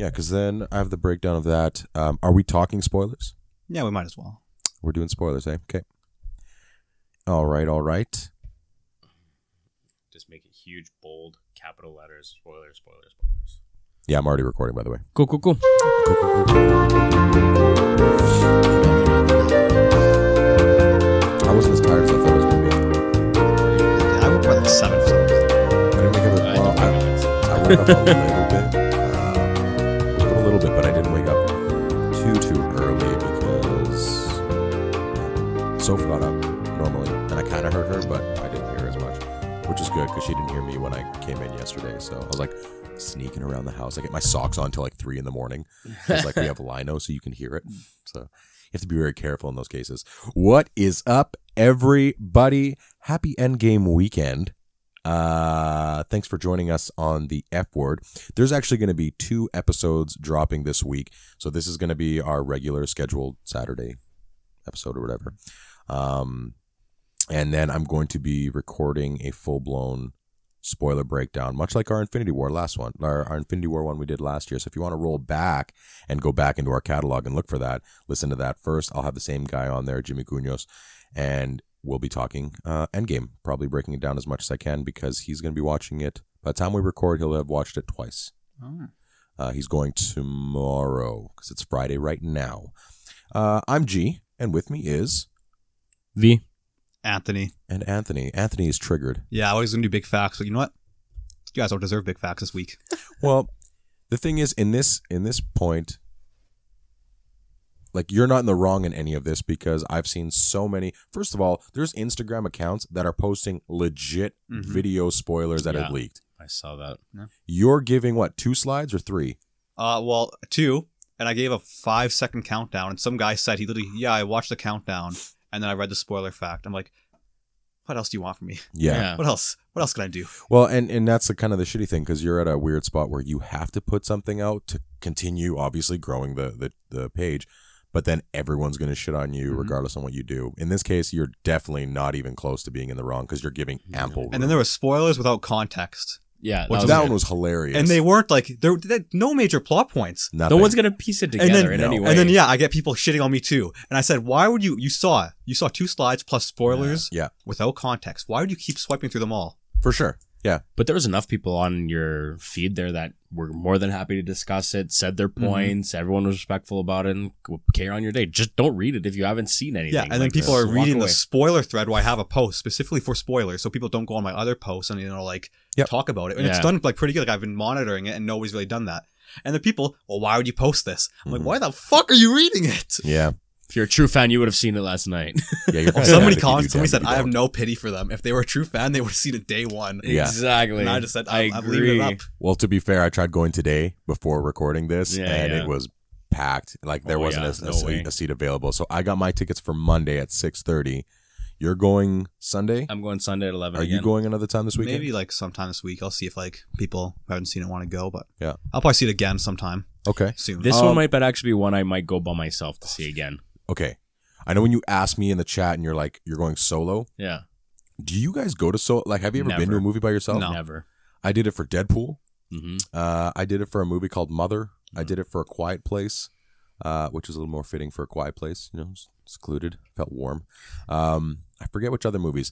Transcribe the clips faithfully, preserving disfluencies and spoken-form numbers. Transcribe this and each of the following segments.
Yeah, because then I have the breakdown of that. Um, are we talking spoilers? Yeah, we might as well. We're doing spoilers, eh? Okay. All right, all right. Just make it huge, bold, capital letters, spoilers, spoilers, spoilers. Yeah, I'm already recording, by the way. Cool, cool, cool. cool, cool, cool. I wasn't as tired as I thought it was going to be. I woke up at seven. I didn't wake up. All, I, I woke up a little bit. Uh, woke up a little bit, but I didn't wake up too, too early because Soph got up normally, and I kind of heard her, but I didn't hear as much, which is good because she didn't hear me when I came in yesterday. So I was like, sneaking around the house. I get my socks on till like three in the morning. It's like we have lino, so you can hear it. So you have to be very careful in those cases. What is up, everybody? Happy Endgame weekend. Uh, thanks for joining us on the F Word. There's actually going to be two episodes dropping this week. So this is going to be our regular scheduled Saturday episode or whatever. Um, and then I'm going to be recording a full-blown spoiler breakdown, much like our Infinity War last one, our, our Infinity War one we did last year. So if you want to roll back and go back into our catalog and look for that, listen to that first. I'll have the same guy on there, Jimmy Cunos, and we'll be talking uh, Endgame, probably breaking it down as much as I can because he's going to be watching it. By the time we record, he'll have watched it twice. Oh. Uh, he's going tomorrow because it's Friday right now. Uh, I'm G, and with me is V. Anthony. And Anthony. Anthony is triggered. Yeah, I always going to do big facts, but you know what? You guys don't deserve big facts this week. Well, the thing is, in this in this point, like, you're not in the wrong in any of this because I've seen so many. First of all, there's Instagram accounts that are posting legit mm-hmm. video spoilers that yeah, have leaked. I saw that. Yeah. You're giving, what, two slides or three? Uh, Well, two, and I gave a five-second countdown, and some guy said, he literally, yeah, I watched the countdown. And then I read the spoiler fact. I'm like, what else do you want from me? Yeah. yeah. What else? What else can I do? Well, and, and that's the kind of the shitty thing because you're at a weird spot where you have to put something out to continue, obviously, growing the, the, the page. But then everyone's going to shit on you mm-hmm. regardless on what you do. In this case, you're definitely not even close to being in the wrong because you're giving ample room. And then there were spoilers without context. Yeah. That, which was that one was hilarious. And they weren't like, there were no major plot points. Nothing. No one's going to piece it together and then, in no. any way. And then, yeah, I get people shitting on me too. And I said, why would you, you saw it. You saw two slides plus spoilers yeah. Yeah. without context. Why would you keep swiping through them all? For sure. Yeah. But there was enough people on your feed there that were more than happy to discuss it, said their points. Mm-hmm. Everyone was respectful about it and carry on your day. Just don't read it if you haven't seen anything. Yeah, and like then people this. are reading the spoiler thread where I have a post specifically for spoilers. So people don't go on my other posts and, you know, like yep. talk about it. And yeah. it's done like pretty good. Like I've been monitoring it and nobody's really done that. And the people, well, why would you post this? I'm mm-hmm. like, why the fuck are you reading it? Yeah. If you're a true fan, you would have seen it last night. Yeah, you're somebody commented, somebody said, I have no pity for them. If they were a true fan, they would have seen it day one. Yeah. Exactly. And I just said, I'm, I I'm leaving it up. Well, to be fair, I tried going today before recording this, yeah, and yeah. it was packed. Like, there oh, wasn't yeah, a, no a, seat, a seat available. So I got my tickets for Monday at six thirty. You're going Sunday? I'm going Sunday at eleven. Are again. you going another time this weekend? Maybe, like, sometime this week. I'll see if, like, people who haven't seen it want to go, but yeah. I'll probably see it again sometime. Okay. Soon. This um, one might but actually be one I might go by myself to see again. Okay, I know when you asked me in the chat and you're like, you're going solo. Yeah. Do you guys go to solo? Like, have you ever Never. been to a movie by yourself? No. Never. I did it for Deadpool. Mm-hmm. Uh, I did it for a movie called Mother. Mm-hmm. I did it for A Quiet Place, uh, which is a little more fitting for A Quiet Place. You know, secluded, felt warm. Um, I forget which other movies.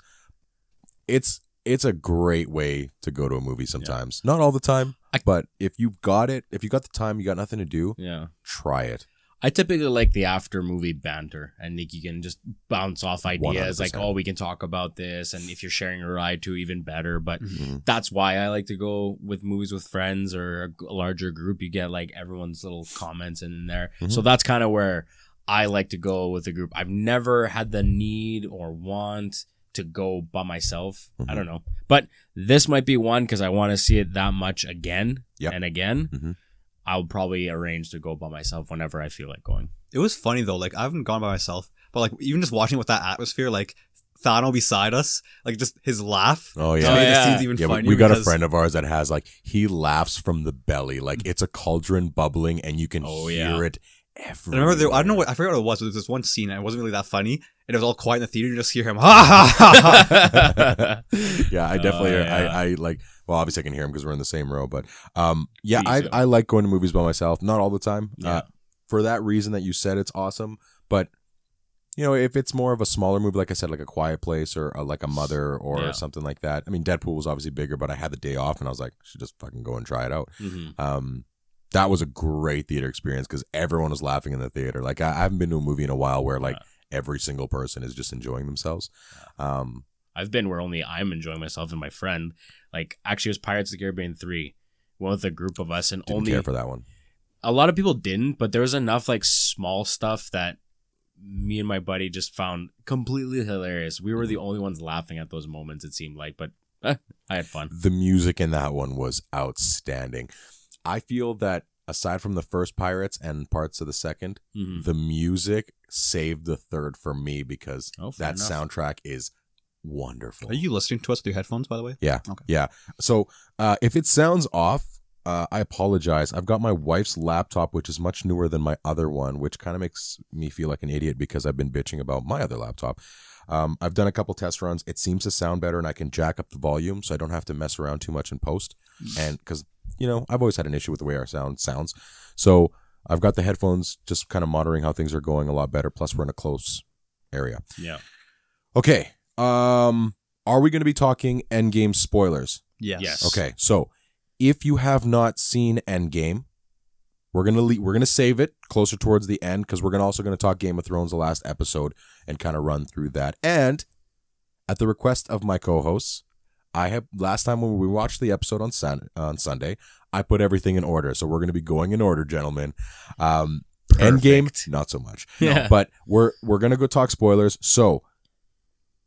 It's it's a great way to go to a movie sometimes. Yeah. Not all the time, I but if you've got it, if you got the time, you got nothing to do. Yeah. Try it. I typically like the after movie banter, and like you can just bounce off ideas, one hundred percent. Like, oh, we can talk about this, and if you're sharing a ride too, even better. But mm-hmm. that's why I like to go with movies with friends or a larger group. You get like everyone's little comments in there. Mm-hmm. So that's kind of where I like to go with a group. I've never had the need or want to go by myself. Mm-hmm. I don't know. But this might be one because I want to see it that much again yep. and again. Mm-hmm. I'll probably arrange to go by myself whenever I feel like going. It was funny though. Like I haven't gone by myself, but like even just watching with that atmosphere, like Thano beside us, like just his laugh. Oh yeah. Oh, yeah. Even yeah we, we got a friend of ours that has like, he laughs from the belly. Like it's a cauldron bubbling and you can oh, hear yeah. it everywhere. I remember there, I don't know what, I forgot what it was, but there was this one scene and it wasn't really that funny. And it was all quiet in the theater. You just hear him. Ha ha ha ha. Yeah. I definitely, uh, yeah. I, I like, Well, obviously I can hear him because we're in the same row, but um, yeah, I, I like going to movies by myself. Not all the time. Yeah. Uh, for that reason that you said, it's awesome. But, you know, if it's more of a smaller movie, like I said, like A Quiet Place or uh, like A Mother or yeah. something like that. I mean, Deadpool was obviously bigger, but I had the day off and I was like, I should just fucking go and try it out. Mm-hmm. Um, that was a great theater experience because everyone was laughing in the theater. Like, I, I haven't been to a movie in a while where, like, yeah. every single person is just enjoying themselves. Um, I've been where only I'm enjoying myself and my friend. Like, actually, it was Pirates of the Caribbean three. One with a group of us and didn't only... care for that one. A lot of people didn't, but there was enough, like, small stuff that me and my buddy just found completely hilarious. We were the only ones laughing at those moments, it seemed like, but eh, I had fun. The music in that one was outstanding. I feel that aside from the first Pirates and parts of the second, mm-hmm. the music saved the third for me because oh, that enough. soundtrack is wonderful. Are you listening to us through headphones, by the way? Yeah. Okay. Yeah. So uh, if it sounds off, uh, I apologize. I've got my wife's laptop, which is much newer than my other one, which kind of makes me feel like an idiot because I've been bitching about my other laptop. Um, I've done a couple test runs. It seems to sound better, and I can jack up the volume so I don't have to mess around too much in post. And because, you know, I've always had an issue with the way our sound sounds. So I've got the headphones just kind of monitoring how things are going a lot better. Plus, we're in a close area. Yeah. Okay. Um, are we going to be talking Endgame spoilers? Yes. Yes. Okay. So if you have not seen Endgame, we're gonna le we're gonna save it closer towards the end because we're gonna also gonna talk Game of Thrones, the last episode, and kind of run through that. And at the request of my co-hosts, I have last time when we watched the episode on Sun on Sunday, I put everything in order, so we're gonna be going in order, gentlemen. Um, Perfect. Endgame, not so much, yeah. no, but we're we're gonna go talk spoilers. So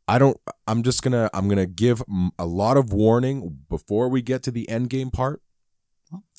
I don't. I'm just gonna I'm gonna give a lot of warning before we get to the Endgame part.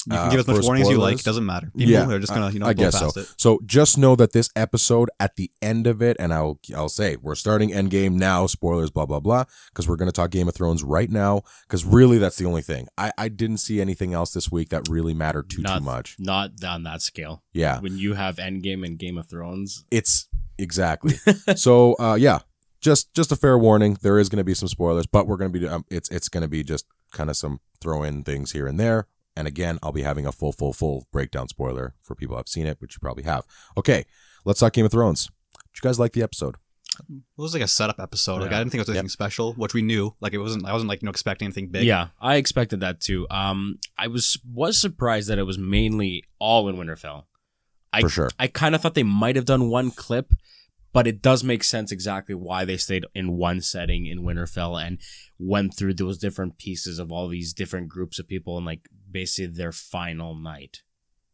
You can give as uh, much warning as you like. It doesn't matter. People yeah, are just going to, you know, I guess so. It. So just know that this episode at the end of it, and I'll I'll say we're starting Endgame now, spoilers, blah, blah, blah, because we're going to talk Game of Thrones right now, because really that's the only thing. I, I didn't see anything else this week that really mattered too, not, too much. Not on that scale. Yeah. When you have Endgame and Game of Thrones. It's exactly. So, uh, yeah, just just a fair warning. There is going to be some spoilers, but we're going to be um, it's it's going to be just kind of some throw in things here and there. And again, I'll be having a full, full, full breakdown spoiler for people who have seen it, which you probably have. Okay, let's talk Game of Thrones. Did you guys like the episode? It was like a setup episode. Yeah. Like I didn't think it was anything yep. special, which we knew. Like it wasn't. I wasn't like you know expecting anything big. Yeah, I expected that too. Um, I was was surprised that it was mainly all in Winterfell. I, for sure. I kind of thought they might have done one clip, but it does make sense exactly why they stayed in one setting in Winterfell and went through those different pieces of all these different groups of people and like. Basically their final night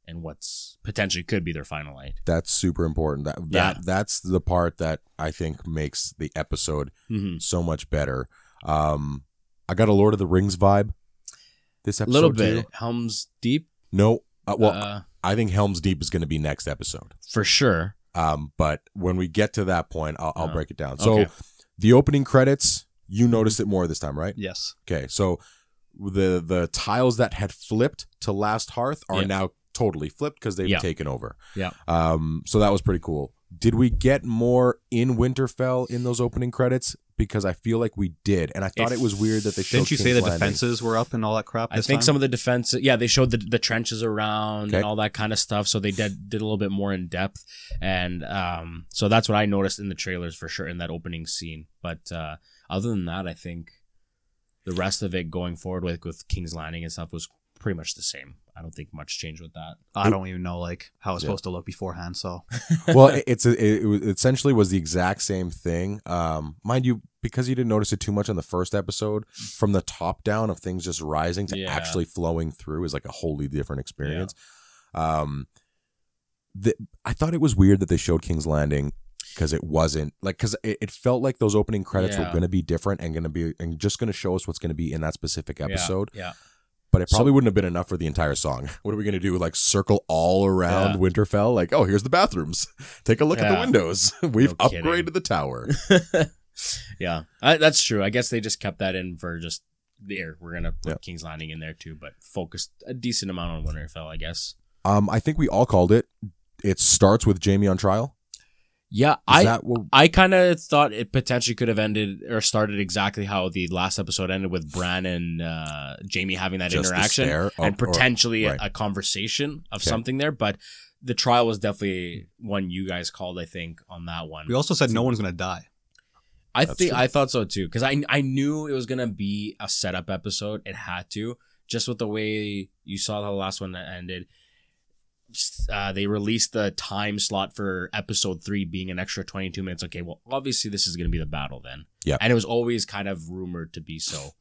and what's potentially could be their final night. That's super important. That that yeah. that's the part that I think makes the episode mm-hmm. so much better. Um I got a Lord of the Rings vibe this episode. A little bit. Too. Helm's Deep? No. Uh, well, uh, I think Helm's Deep is going to be next episode. For sure. Um but when we get to that point, I'll, I'll uh, break it down. So okay. the opening credits, you noticed it more this time, right? Yes. Okay. So the the tiles that had flipped to Last Hearth are yep. now totally flipped because they've yep. taken over. Yeah. Um. So that was pretty cool. Did we get more in Winterfell in those opening credits? Because I feel like we did, and I thought if, it was weird that they showed didn't you King's say the Landing. defenses were up and all that crap? This I think time? some of the defenses, yeah, they showed the the trenches around okay. and all that kind of stuff. So they did did a little bit more in depth, and um. So that's what I noticed in the trailers for sure in that opening scene. But uh, other than that, I think. The rest of it going forward with, with King's Landing and stuff was pretty much the same. I don't think much changed with that. I don't even know like how it's yeah. supposed to look beforehand. So, well, it, it's a, it, it essentially was the exact same thing, um, mind you, because you didn't notice it too much on the first episode. From the top down of things just rising to yeah. actually flowing through is like a wholly different experience. Yeah. Um, the, I thought it was weird that they showed King's Landing. Because it wasn't like because it, it felt like those opening credits yeah. were going to be different and going to be and just going to show us what's going to be in that specific episode. Yeah, yeah. But it probably so, wouldn't have been enough for the entire song. What are we going to do? Like circle all around yeah. Winterfell? Like, oh, here's the bathrooms. Take a look yeah. at the windows. We've no upgraded the tower. yeah, I, that's true. I guess they just kept that in for just there. We're gonna put yeah. King's Landing in there too, but focused a decent amount on Winterfell, I guess. Um, I think we all called it. It starts with Jaime on trial. Yeah, Is I what... I kind of thought it potentially could have ended or started exactly how the last episode ended, with Bran and uh, Jamie having that Just interaction up, and potentially or, right. a conversation of okay. something there. But the trial was definitely one you guys called, I think, on that one. We also said so, no one's going to die. I think I thought so too, because I I knew it was going to be a setup episode. It had to. Just with the way you saw how the last one ended. Uh, they released the time slot for episode three being an extra twenty-two minutes. Okay, well, obviously this is going to be the battle then. Yeah. And it was always kind of rumored to be so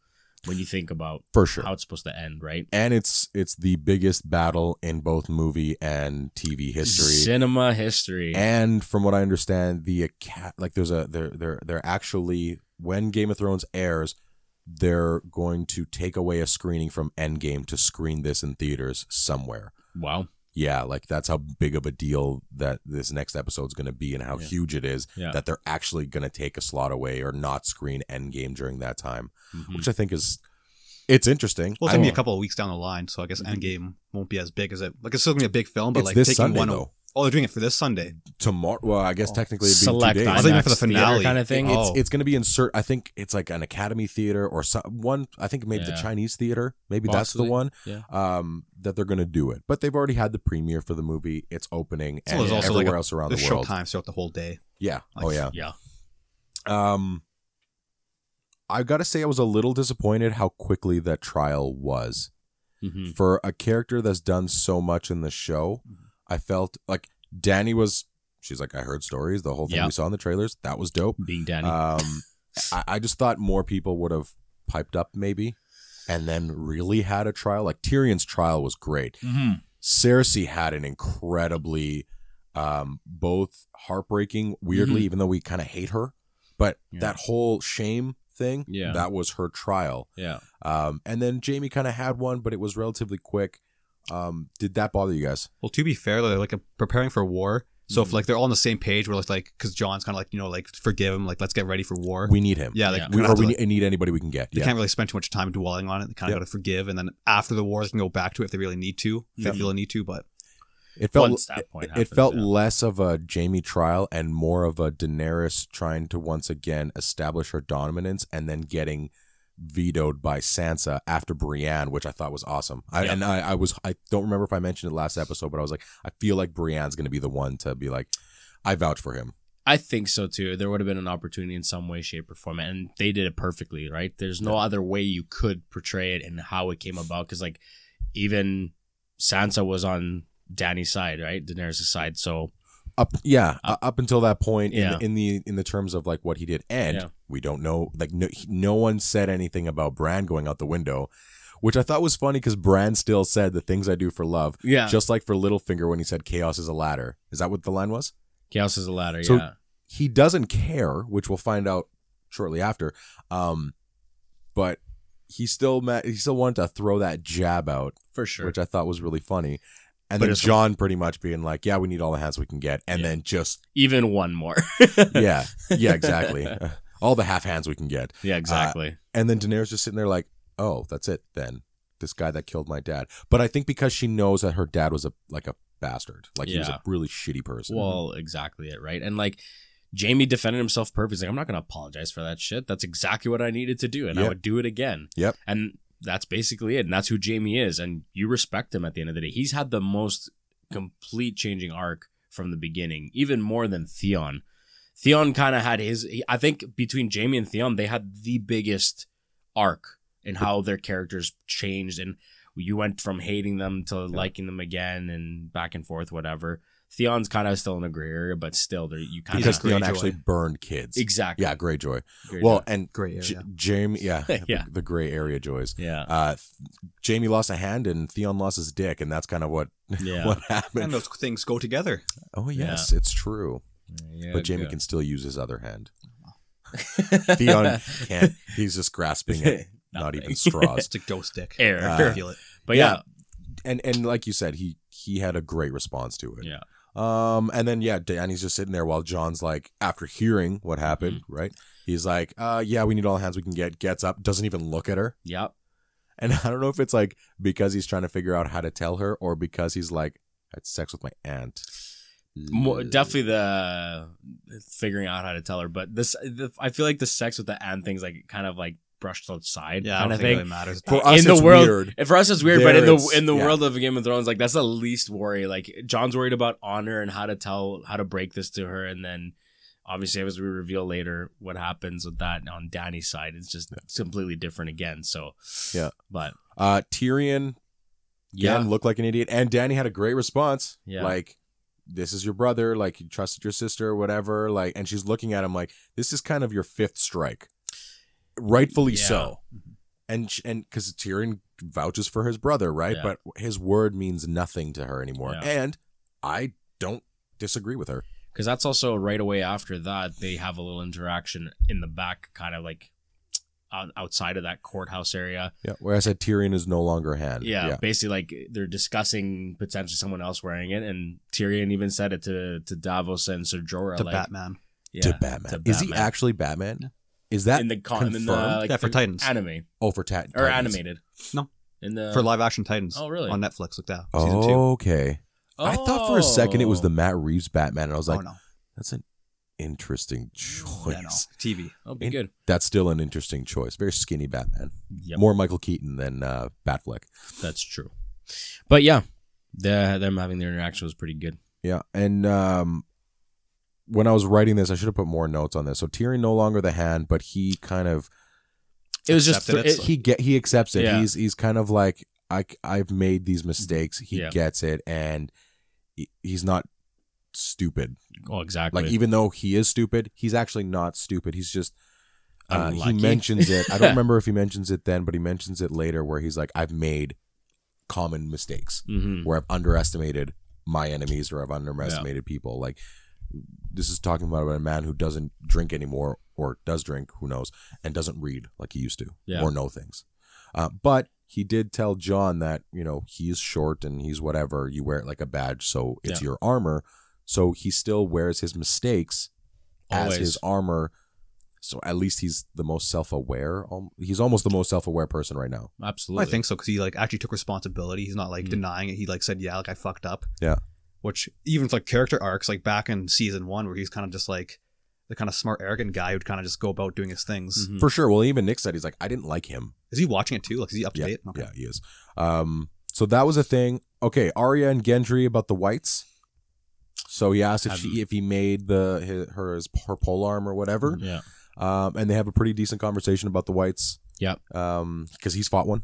when you think about for sure. how it's supposed to end, right? And it's it's the biggest battle in both movie and T V history. Cinema history. And from what I understand, the like there's a they're they're they're actually, when Game of Thrones airs, they're going to take away a screening from Endgame to screen this in theaters somewhere. Wow. Yeah, like that's how big of a deal that this next episode's going to be, and how yeah. huge it is yeah. that they're actually going to take a slot away or not screen Endgame during that time, mm-hmm. which I think is, it's interesting. Well, it's going to be a couple of weeks down the line, so I guess Endgame won't be as big as it. Like, it's still going to be a big film, but it's like this taking Sunday, one though. Oh, they're doing it for this Sunday. Tomorrow, well, I guess oh. technically it'd be Select two days. I was thinking for the finale kind of thing. It's, oh. it's going to be in certain, I think it's like an Academy Theater or some, one. I think maybe yeah. the Chinese Theater. Maybe Possibly. that's the one yeah. um, that they're going to do it. But they've already had the premiere for the movie. It's opening, so and there's also everywhere like a, else around the world. Showtime throughout the whole day. Yeah. Like, oh yeah. Yeah. Um, I've got to say, I was a little disappointed how quickly that trial was mm-hmm. for a character that's done so much in the show. Mm-hmm. I felt like Dany was, she's like, I heard stories, the whole thing yeah. we saw in the trailers. That was dope. Being Dany. Um, I, I just thought more people would have piped up maybe, and then really had a trial. Like Tyrion's trial was great. Mm-hmm. Cersei had an incredibly, um, both heartbreaking, weirdly, mm-hmm. even though we kind of hate her, but yeah. that whole shame thing, yeah. that was her trial. Yeah. Um, and then Jamie kind of had one, but it was relatively quick. Um, did that bother you guys? Well, to be fair, they're like preparing for war. So mm-hmm. if like they're all on the same page, we're like, because John's kind of like, you know, like forgive him, like let's get ready for war. We need him. Yeah, like yeah. we, or we like, need anybody we can get. They yeah. can't really spend too much time dwelling on it. They kind of yep. got to forgive, and then after the war, they can go back to it if they really need to. If yep. they really need to, but it felt once that point happens, it felt yeah. less of a Jaime trial and more of a Daenerys trying to once again establish her dominance, and then getting vetoed by Sansa after Brienne, which I thought was awesome. I, yeah. And I, I was, I don't remember if I mentioned it last episode, but I was like, I feel like Brienne's going to be the one to be like, I vouch for him. I think so too. There would have been an opportunity in some way, shape, or form, and they did it perfectly, right? There's no yeah. other way you could portray it and how it came about, because like even Sansa was on Dany's side, right? Daenerys' side. So up, yeah, up, up until that point, yeah. in, in the in the terms of like what he did, and yeah. we don't know, like no, no one said anything about Bran going out the window, which I thought was funny because Bran still said the things I do for love, yeah, just like for Littlefinger when he said chaos is a ladder. Is that what the line was? Chaos is a ladder. So yeah, he doesn't care, which we'll find out shortly after. Um, but he still met, he still wanted to throw that jab out for sure, which I thought was really funny. And but then John pretty much being like, yeah, we need all the hands we can get. And yeah. then just... even one more. yeah. Yeah, exactly. Uh, all the half hands we can get. Yeah, exactly. Uh, and then Daenerys just sitting there like, oh, that's it then. This guy that killed my dad. But I think because she knows that her dad was a like a bastard. Like yeah. he was a really shitty person. Well, exactly it, right? And like Jamie defended himself perfectly. Like, I'm not going to apologize for that shit. That's exactly what I needed to do. And yep. I would do it again. Yep. And... that's basically it, and that's who Jamie is, and you respect him at the end of the day. He's had the most complete changing arc from the beginning, even more than Theon. Theon kind of had his... I think between Jamie and Theon, they had the biggest arc in how their characters changed, and you went from hating them to liking them again and back and forth, whatever. Theon's kind of still in a gray area, but still, there you kind of because Theon actually burned kids. Exactly. Yeah, Greyjoy. Greyjoy. Well, and gray area. J Jamie, yeah, yeah. The, the gray area joys. Yeah. Uh, Jamie lost a hand, and Theon lost his dick, and that's kind of what yeah. what happened. And those things go together. Oh yes, yeah. it's true. Yeah, but Jamie yeah. can still use his other hand. Theon can't. He's just grasping it, not even straws. It's a ghost dick. Air. Uh, I feel it. But yeah, yeah. And and like you said, he he had a great response to it. Yeah. Um, and then, yeah, Danny's just sitting there while John's like, after hearing what happened, mm-hmm. right? He's like, uh, yeah, we need all the hands we can get, gets up, doesn't even look at her. Yep. And I don't know if it's like because he's trying to figure out how to tell her, or because he's like, I had sex with my aunt. More, definitely the figuring out how to tell her, but this the, I feel like the sex with the and things like kind of like brushed outside. Yeah, I don't think it really matters. For us, it's weird. For us, it's weird, but in the in the world of Game of Thrones, like that's the least worry. Like Jon's worried about honor and how to tell how to break this to her, and then obviously as we reveal later what happens with that on Dany's side, it's just yeah. completely different again. So yeah, but uh, Tyrion, yeah, looked like an idiot, and Dany had a great response. Yeah, like. This is your brother, like you trusted your sister or whatever, like, and she's looking at him like, this is kind of your fifth strike, rightfully yeah. so, and and because Tyrion vouches for his brother, right? Yeah. But his word means nothing to her anymore, yeah. and I don't disagree with her, because that's also right away after that they have a little interaction in the back, kind of like outside of that courthouse area. Yeah, where I said Tyrion is no longer had. Yeah, yeah, basically like they're discussing potentially someone else wearing it, and Tyrion even said it to to Davos and Ser Jorah. To like, Batman. Yeah, to Batman. To Batman. Is he actually Batman? Is that in the confirmed? In the, like, yeah, for Titans. Anime. Oh, for Titans. Or animated. No. In the For live action Titans. Oh, really? On Netflix, looked out. Season two. Okay. Oh. I thought for a second it was the Matt Reeves Batman, and I was like, oh, no. That's an interesting choice. Yeah, no. T V. Oh, be In, good. That's still an interesting choice. Very skinny Batman. Yep. More Michael Keaton than uh, Batfleck. That's true. But yeah, the, them having their interaction was pretty good. Yeah, and um, when I was writing this, I should have put more notes on this. So Tyrion no longer the hand, but he kind of it was just it, it, he get he accepts it. Yeah. He's he's kind of like I I've made these mistakes. He yeah. gets it, and he, he's not. Stupid. Oh, exactly. Like even though he is stupid, he's actually not stupid. He's just uh, he mentions it. I don't remember if he mentions it then, but he mentions it later where he's like, I've made common mistakes mm-hmm. where I've underestimated my enemies or I've underestimated yeah. people. Like this is talking about a man who doesn't drink anymore or does drink, who knows, and doesn't read like he used to yeah. or know things. Uh, but he did tell Jon that, you know, he's short and he's whatever. You wear it like a badge, so it's yeah. your armor. So he still wears his mistakes Always. as his armor. So at least he's the most self-aware. He's almost the most self-aware person right now. Absolutely. Well, I think so, because he like actually took responsibility. He's not like mm-hmm. denying it. He like said, yeah, like I fucked up. Yeah. Which even with, like character arcs, like back in season one where he's kind of just like the kind of smart, arrogant guy who'd kind of just go about doing his things. Mm-hmm. For sure. Well, even Nick said he's like, I didn't like him. Is he watching it too? Like, is he up to yeah. date? Okay. Yeah, he is. Um, so that was a thing. Okay, Arya and Gendry about the Whites. So he asked if she if he made the his, her his, her pole arm or whatever. Yeah. Um, and they have a pretty decent conversation about the Whites. Yeah. Um, because he's fought one.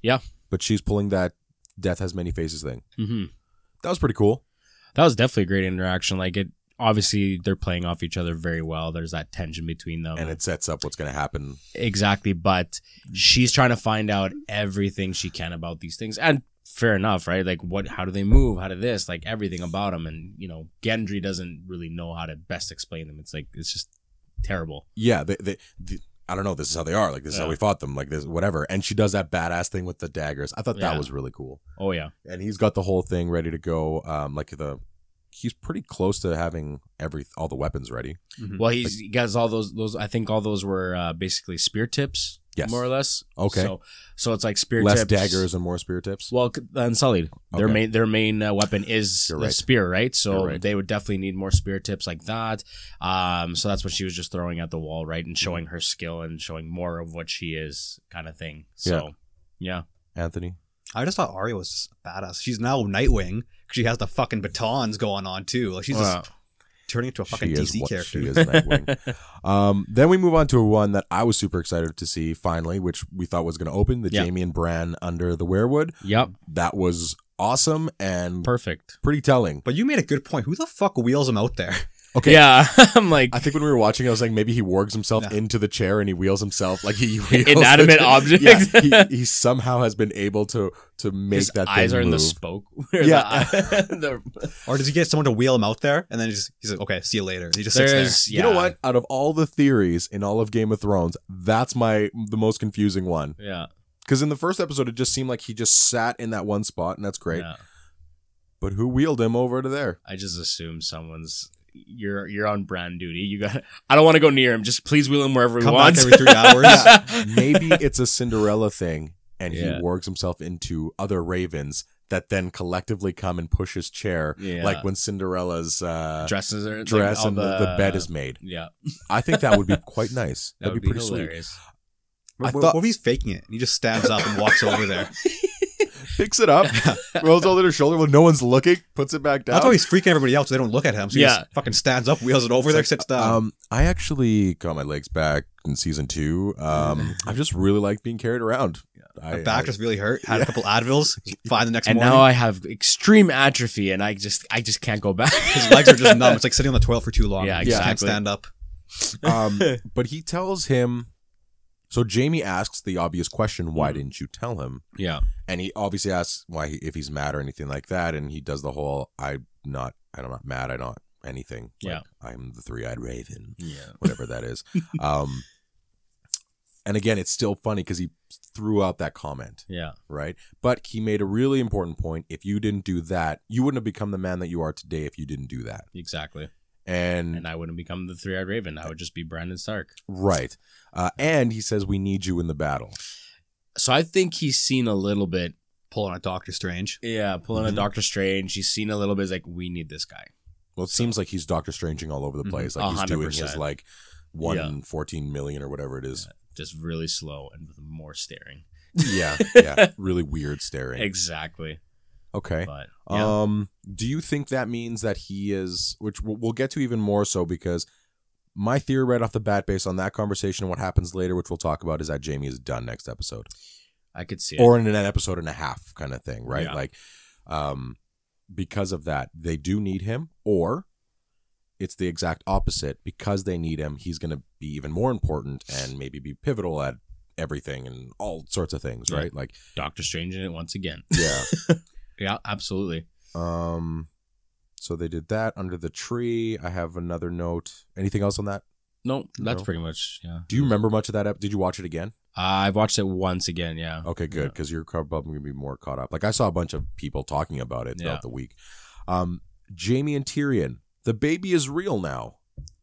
Yeah. But she's pulling that death has many faces thing. Mm-hmm. That was pretty cool. That was definitely a great interaction. Like it, obviously they're playing off each other very well. There's that tension between them, and it sets up what's going to happen. Exactly. But she's trying to find out everything she can about these things, and. Fair enough, right? Like, what? How do they move? How do this? Like, everything about them, and you know, Gendry doesn't really know how to best explain them. It's like it's just terrible. Yeah, they, they, they I don't know. This is how they are. Like, this yeah. is how we fought them. Like this, whatever. And she does that badass thing with the daggers. I thought that yeah. was really cool. Oh yeah. And he's got the whole thing ready to go. Um, like the he's pretty close to having every all the weapons ready. Mm-hmm. Well, he's, like, he has all those those. I think all those were uh, basically spear tips. Yes. More or less. Okay. So, so it's like spear Less tips. Less daggers and more spear tips? Well, Unsullied. Okay. Their main their main uh, weapon is right. the spear, right? So right. they would definitely need more spear tips like that. Um, so that's what she was just throwing at the wall, right? And showing her skill and showing more of what she is kind of thing. So, yeah. yeah. Anthony? I just thought Arya was just badass. She's now Nightwing because she has the fucking batons going on too. Like she's wow. just... turning into a fucking D C character. She is Nightwing. um, then we move on to one that I was super excited to see finally, which we thought was going to open, the yep. Jaime and Bran under the weirwood. Yep. That was awesome and perfect. Pretty telling. But you made a good point. Who the fuck wheels him out there? Okay. Yeah. I'm like, I think when we were watching, I was like, maybe he wargs himself yeah. into the chair and he wheels himself like he wheels inanimate object. Yeah, he, he somehow has been able to to make His that eyes thing are move. In the spoke. Yeah. The eye, the... Or does he get someone to wheel him out there and then he's, he's like, okay, see you later. He just There's, sits there. Yeah. You know what? Out of all the theories in all of Game of Thrones, that's my the most confusing one. Yeah. Because in the first episode, it just seemed like he just sat in that one spot, and that's great. Yeah. But who wheeled him over to there? I just assume someone's. You're you're on Bran duty. You got. I don't want to go near him. Just please wheel him wherever he wants. Come back every three hours. Yeah. Maybe it's a Cinderella thing, and yeah. he wargs himself into other ravens that then collectively come and push his chair, yeah. like when Cinderella's uh, dresses are, dress like and the, the bed is made. Yeah, I think that would be quite nice. That That'd would be, be pretty hilarious. Sweet. I what, thought, what if he's faking it? And he just stabs up and walks over there. Picks it up, rolls over to her shoulder when no one's looking, puts it back down. That's why he's freaking everybody out so they don't look at him. So he yeah. just fucking stands up, wheels it over it's there, like, sits down. Um, I actually got my legs back in season two. Um, I just really like being carried around. My I, back I, just really hurt. Had yeah. a couple Advils. Fine the next and morning. And now I have extreme atrophy and I just I just can't go back. His legs are just numb. It's like sitting on the toilet for too long. Yeah, exactly. You can't stand up. Um, but he tells him... So Jamie asks the obvious question, why didn't you tell him? Yeah. And he obviously asks why he, if he's mad or anything like that. And he does the whole, I'm not, I'm not mad. I'm not anything. Like, yeah. I'm the three-eyed raven. Yeah. Whatever that is. um, and again, it's still funny because he threw out that comment. Yeah. Right? But he made a really important point. If you didn't do that, you wouldn't have become the man that you are today if you didn't do that. Exactly. And, and I wouldn't become the three-eyed raven. I would just be Brandon Stark. Right. Uh, and he says, we need you in the battle. So I think he's seen a little bit. Pulling a Doctor Strange. Yeah, pulling mm-hmm. a Doctor Strange. He's seen a little bit. He's like, we need this guy. Well, it so. seems like he's Doctor Stranging all over the place. Like one hundred percent. He's doing his like one in fourteen million or whatever it is. Yeah. Just really slow and more staring. Yeah, yeah. Really weird staring. Exactly. Okay. But, yeah. Um, do you think that means that he is, which we'll get to even more so because my theory right off the bat based on that conversation and what happens later, which we'll talk about, is that Jamie is done next episode. I could see it. Or in an episode and a half kind of thing, right? Yeah. Like, um, because of that, they do need him, or it's the exact opposite. Because they need him, he's going to be even more important and maybe be pivotal at everything and all sorts of things, right? Yeah. Like Doctor Strange in it once again. Yeah. Yeah, absolutely. Um, so they did that under the tree. I have another note. Anything else on that? No, that's no? pretty much. Yeah. Do you remember much of that? Did you watch it again? Uh, I've watched it once again. Yeah. Okay, good, because yeah. you're probably gonna be more caught up. Like I saw a bunch of people talking about it throughout yeah. the week. Um, Jamie and Tyrion. The baby is real now.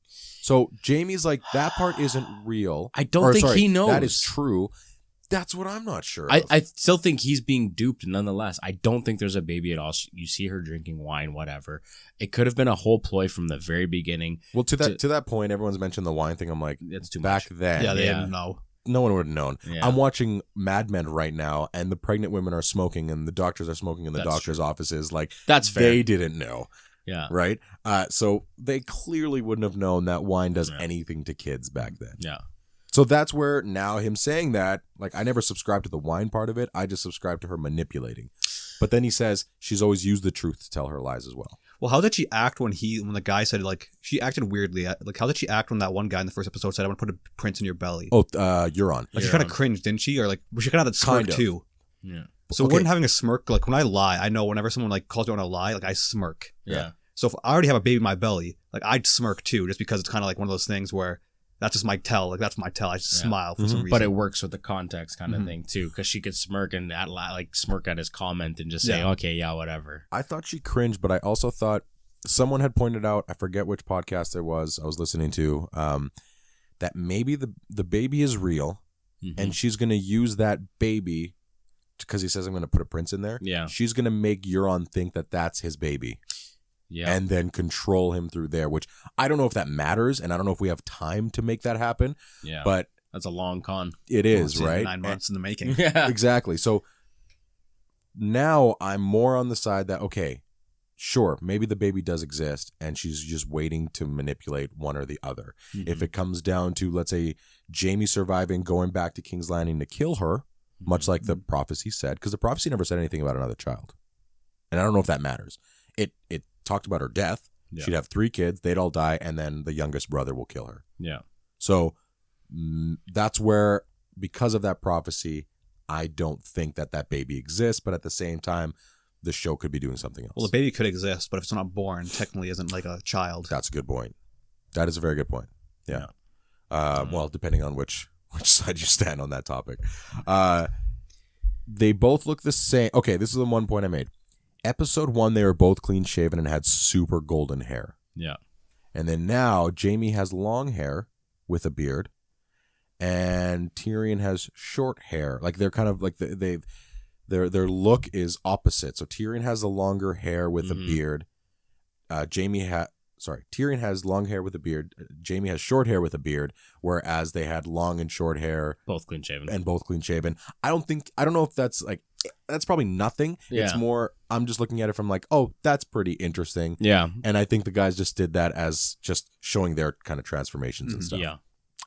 So Jamie's like that part isn't real. I don't or, think sorry, he knows that is true. That's what I'm not sure of. I, I still think he's being duped nonetheless. I don't think there's a baby at all. You see her drinking wine, whatever. It could have been a whole ploy from the very beginning. Well, to that to, to that point, everyone's mentioned the wine thing. I'm like, it's too back much. then. Yeah, they yeah. didn't know. No one would have known. Yeah. I'm watching Mad Men right now, and the pregnant women are smoking, and the doctors are smoking in the That's doctor's true. offices. Like, That's fair. They didn't know. Yeah. Right? Uh, so they clearly wouldn't have known that wine does yeah. anything to kids back then. Yeah. So that's where now him saying that, like, I never subscribed to the wine part of it. I just subscribed to her manipulating. But then he says she's always used the truth to tell her lies as well. Well, how did she act when he, when the guy said, like, she acted weirdly. Like, how did she act when that one guy in the first episode said, I want to put a prince in your belly? Oh, uh, Euron. Like, Euron. She kind of cringed, didn't she? Or, like, she kind of had that smirk, kind of. too. Yeah. So okay. wouldn't having a smirk, like, when I lie, I know whenever someone, like, calls me on a lie, like, I smirk. Yeah. yeah. So if I already have a baby in my belly, like, I'd smirk, too, just because it's kind of like one of those things where... That's just my tell. Like, that's my tell. I just yeah. smile for mm-hmm. some reason. But it works with the context kind of mm-hmm. thing, too, because she could smirk and at, like smirk at his comment and just yeah. say, okay, yeah, whatever. I thought she cringed, but I also thought someone had pointed out, I forget which podcast it was I was listening to, um, that maybe the, the baby is real, mm-hmm. and she's going to use that baby, because he says, I'm going to put a prince in there. Yeah. She's going to make Euron think that that's his baby. Yeah. And then control him through there, which I don't know if that matters, and I don't know if we have time to make that happen. Yeah, but that's a long con. It is, well, right? Nine months and, in the making. Yeah, exactly. So now I'm more on the side that okay, sure, maybe the baby does exist, and she's just waiting to manipulate one or the other. Mm-hmm. If it comes down to, let's say, Jamie surviving, going back to King's Landing to kill her, mm-hmm. much like the prophecy said, because the prophecy never said anything about another child, and I don't know if that matters. It it. Talked about her death. Yeah. She'd have three kids. They'd all die, and then the youngest brother will kill her. Yeah. So mm, that's where, because of that prophecy, I don't think that that baby exists. But at the same time, the show could be doing something else. Well, the baby could exist, but if it's not born, technically isn't like a child. That's a good point. That is a very good point. Yeah. yeah. Uh, well, depending on which which side you stand on that topic. Uh, they both look the same. Okay, this is the one point I made. Episode one, they were both clean shaven and had super golden hair. Yeah. And then now Jamie has long hair with a beard and Tyrion has short hair. Like they're kind of like they, they've Their their look is opposite. So Tyrion has the longer hair with mm-hmm. a beard. Uh, Jaime ha sorry, Tyrion has long hair with a beard. Jaime has short hair with a beard, whereas they had long and short hair. Both clean shaven. And both clean shaven. I don't think I don't know if that's like that's probably nothing. Yeah. It's more I'm just looking at it from like, oh, that's pretty interesting. Yeah. And I think the guys just did that as just showing their kind of transformations and stuff. Yeah.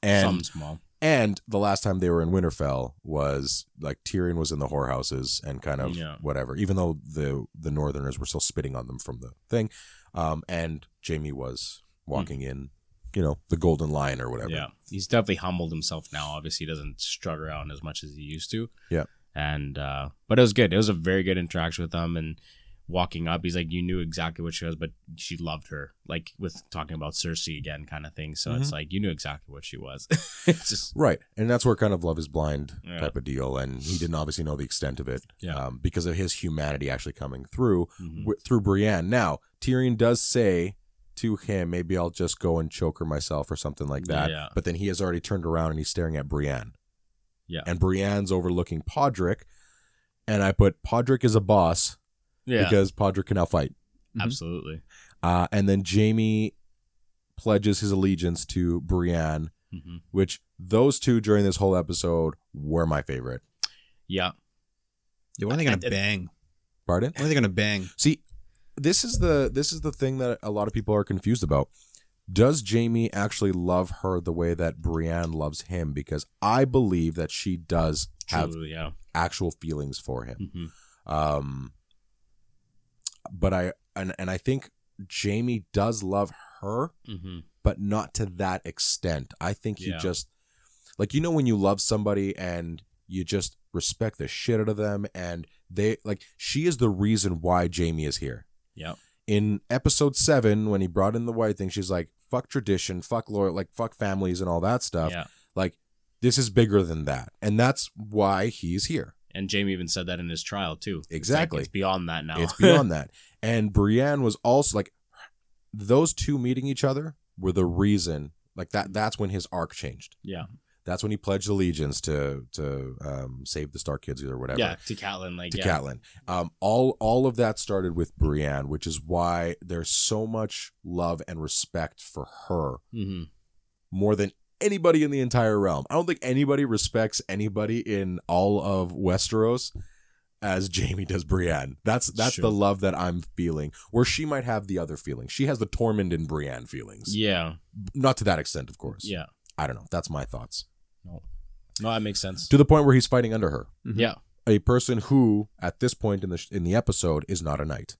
And some small. And the last time they were in Winterfell was like Tyrion was in the whorehouses and kind of yeah. whatever, even though the the Northerners were still spitting on them from the thing. Um, and Jaime was walking mm. in, you know, the Golden Lion or whatever. Yeah, he's definitely humbled himself now. Obviously, he doesn't strut around as much as he used to. Yeah. And uh, but it was good. It was a very good interaction with them. And walking up, he's like, you knew exactly what she was, but she loved her. Like with talking about Cersei again, kind of thing. So mm-hmm. it's like you knew exactly what she was. It's just... Right, and that's where kind of love is blind yeah. type of deal. And he didn't obviously know the extent of it, yeah. um, because of his humanity actually coming through mm-hmm. through Brienne. Now Tyrion does say to him, maybe I'll just go and choke her myself or something like that. Yeah. But then he has already turned around and he's staring at Brienne. Yeah, and Brienne's overlooking Podrick, and I put Podrick is a boss. Yeah. Because Podrick can now fight. Mm-hmm. Absolutely. Uh, and then Jaime pledges his allegiance to Brienne, mm-hmm. which those two during this whole episode were my favorite. Yeah. Dude, when are they going to bang? Pardon? When are they going to bang? See, this is the this is the thing that a lot of people are confused about. Does Jaime actually love her the way that Brienne loves him? Because I believe that she does have True, yeah. actual feelings for him. Mm-hmm. Um. But I and and I think Jaime does love her, mm-hmm. but not to that extent. I think he yeah. just like, you know, when you love somebody and you just respect the shit out of them, and they like she is the reason why Jaime is here. Yeah. In episode seven, when he brought in the white thing, she's like, "Fuck tradition, fuck loyal, like fuck families and all that stuff." Yeah. Like this is bigger than that, and that's why he's here. And Jaime even said that in his trial, too. Exactly. It's, like, it's beyond that now. It's beyond that. And Brienne was also, like, those two meeting each other were the reason, like, that. that's when his arc changed. Yeah. That's when he pledged allegiance to to um, save the Stark kids or whatever. Yeah, to Catelyn. Like, to yeah. Catelyn. Um, all, all of that started with Brienne, which is why there's so much love and respect for her mm-hmm. more than anybody in the entire realm. I don't think anybody respects anybody in all of Westeros as Jaime does Brienne. That's that's sure. the love that I'm feeling. Where she might have the other feelings. She has the Tormund and Brienne feelings. Yeah. Not to that extent, of course. Yeah. I don't know. That's my thoughts. No. No, that makes sense. To the point where he's fighting under her. Mm-hmm. Yeah. A person who, at this point in the in the episode, is not a knight.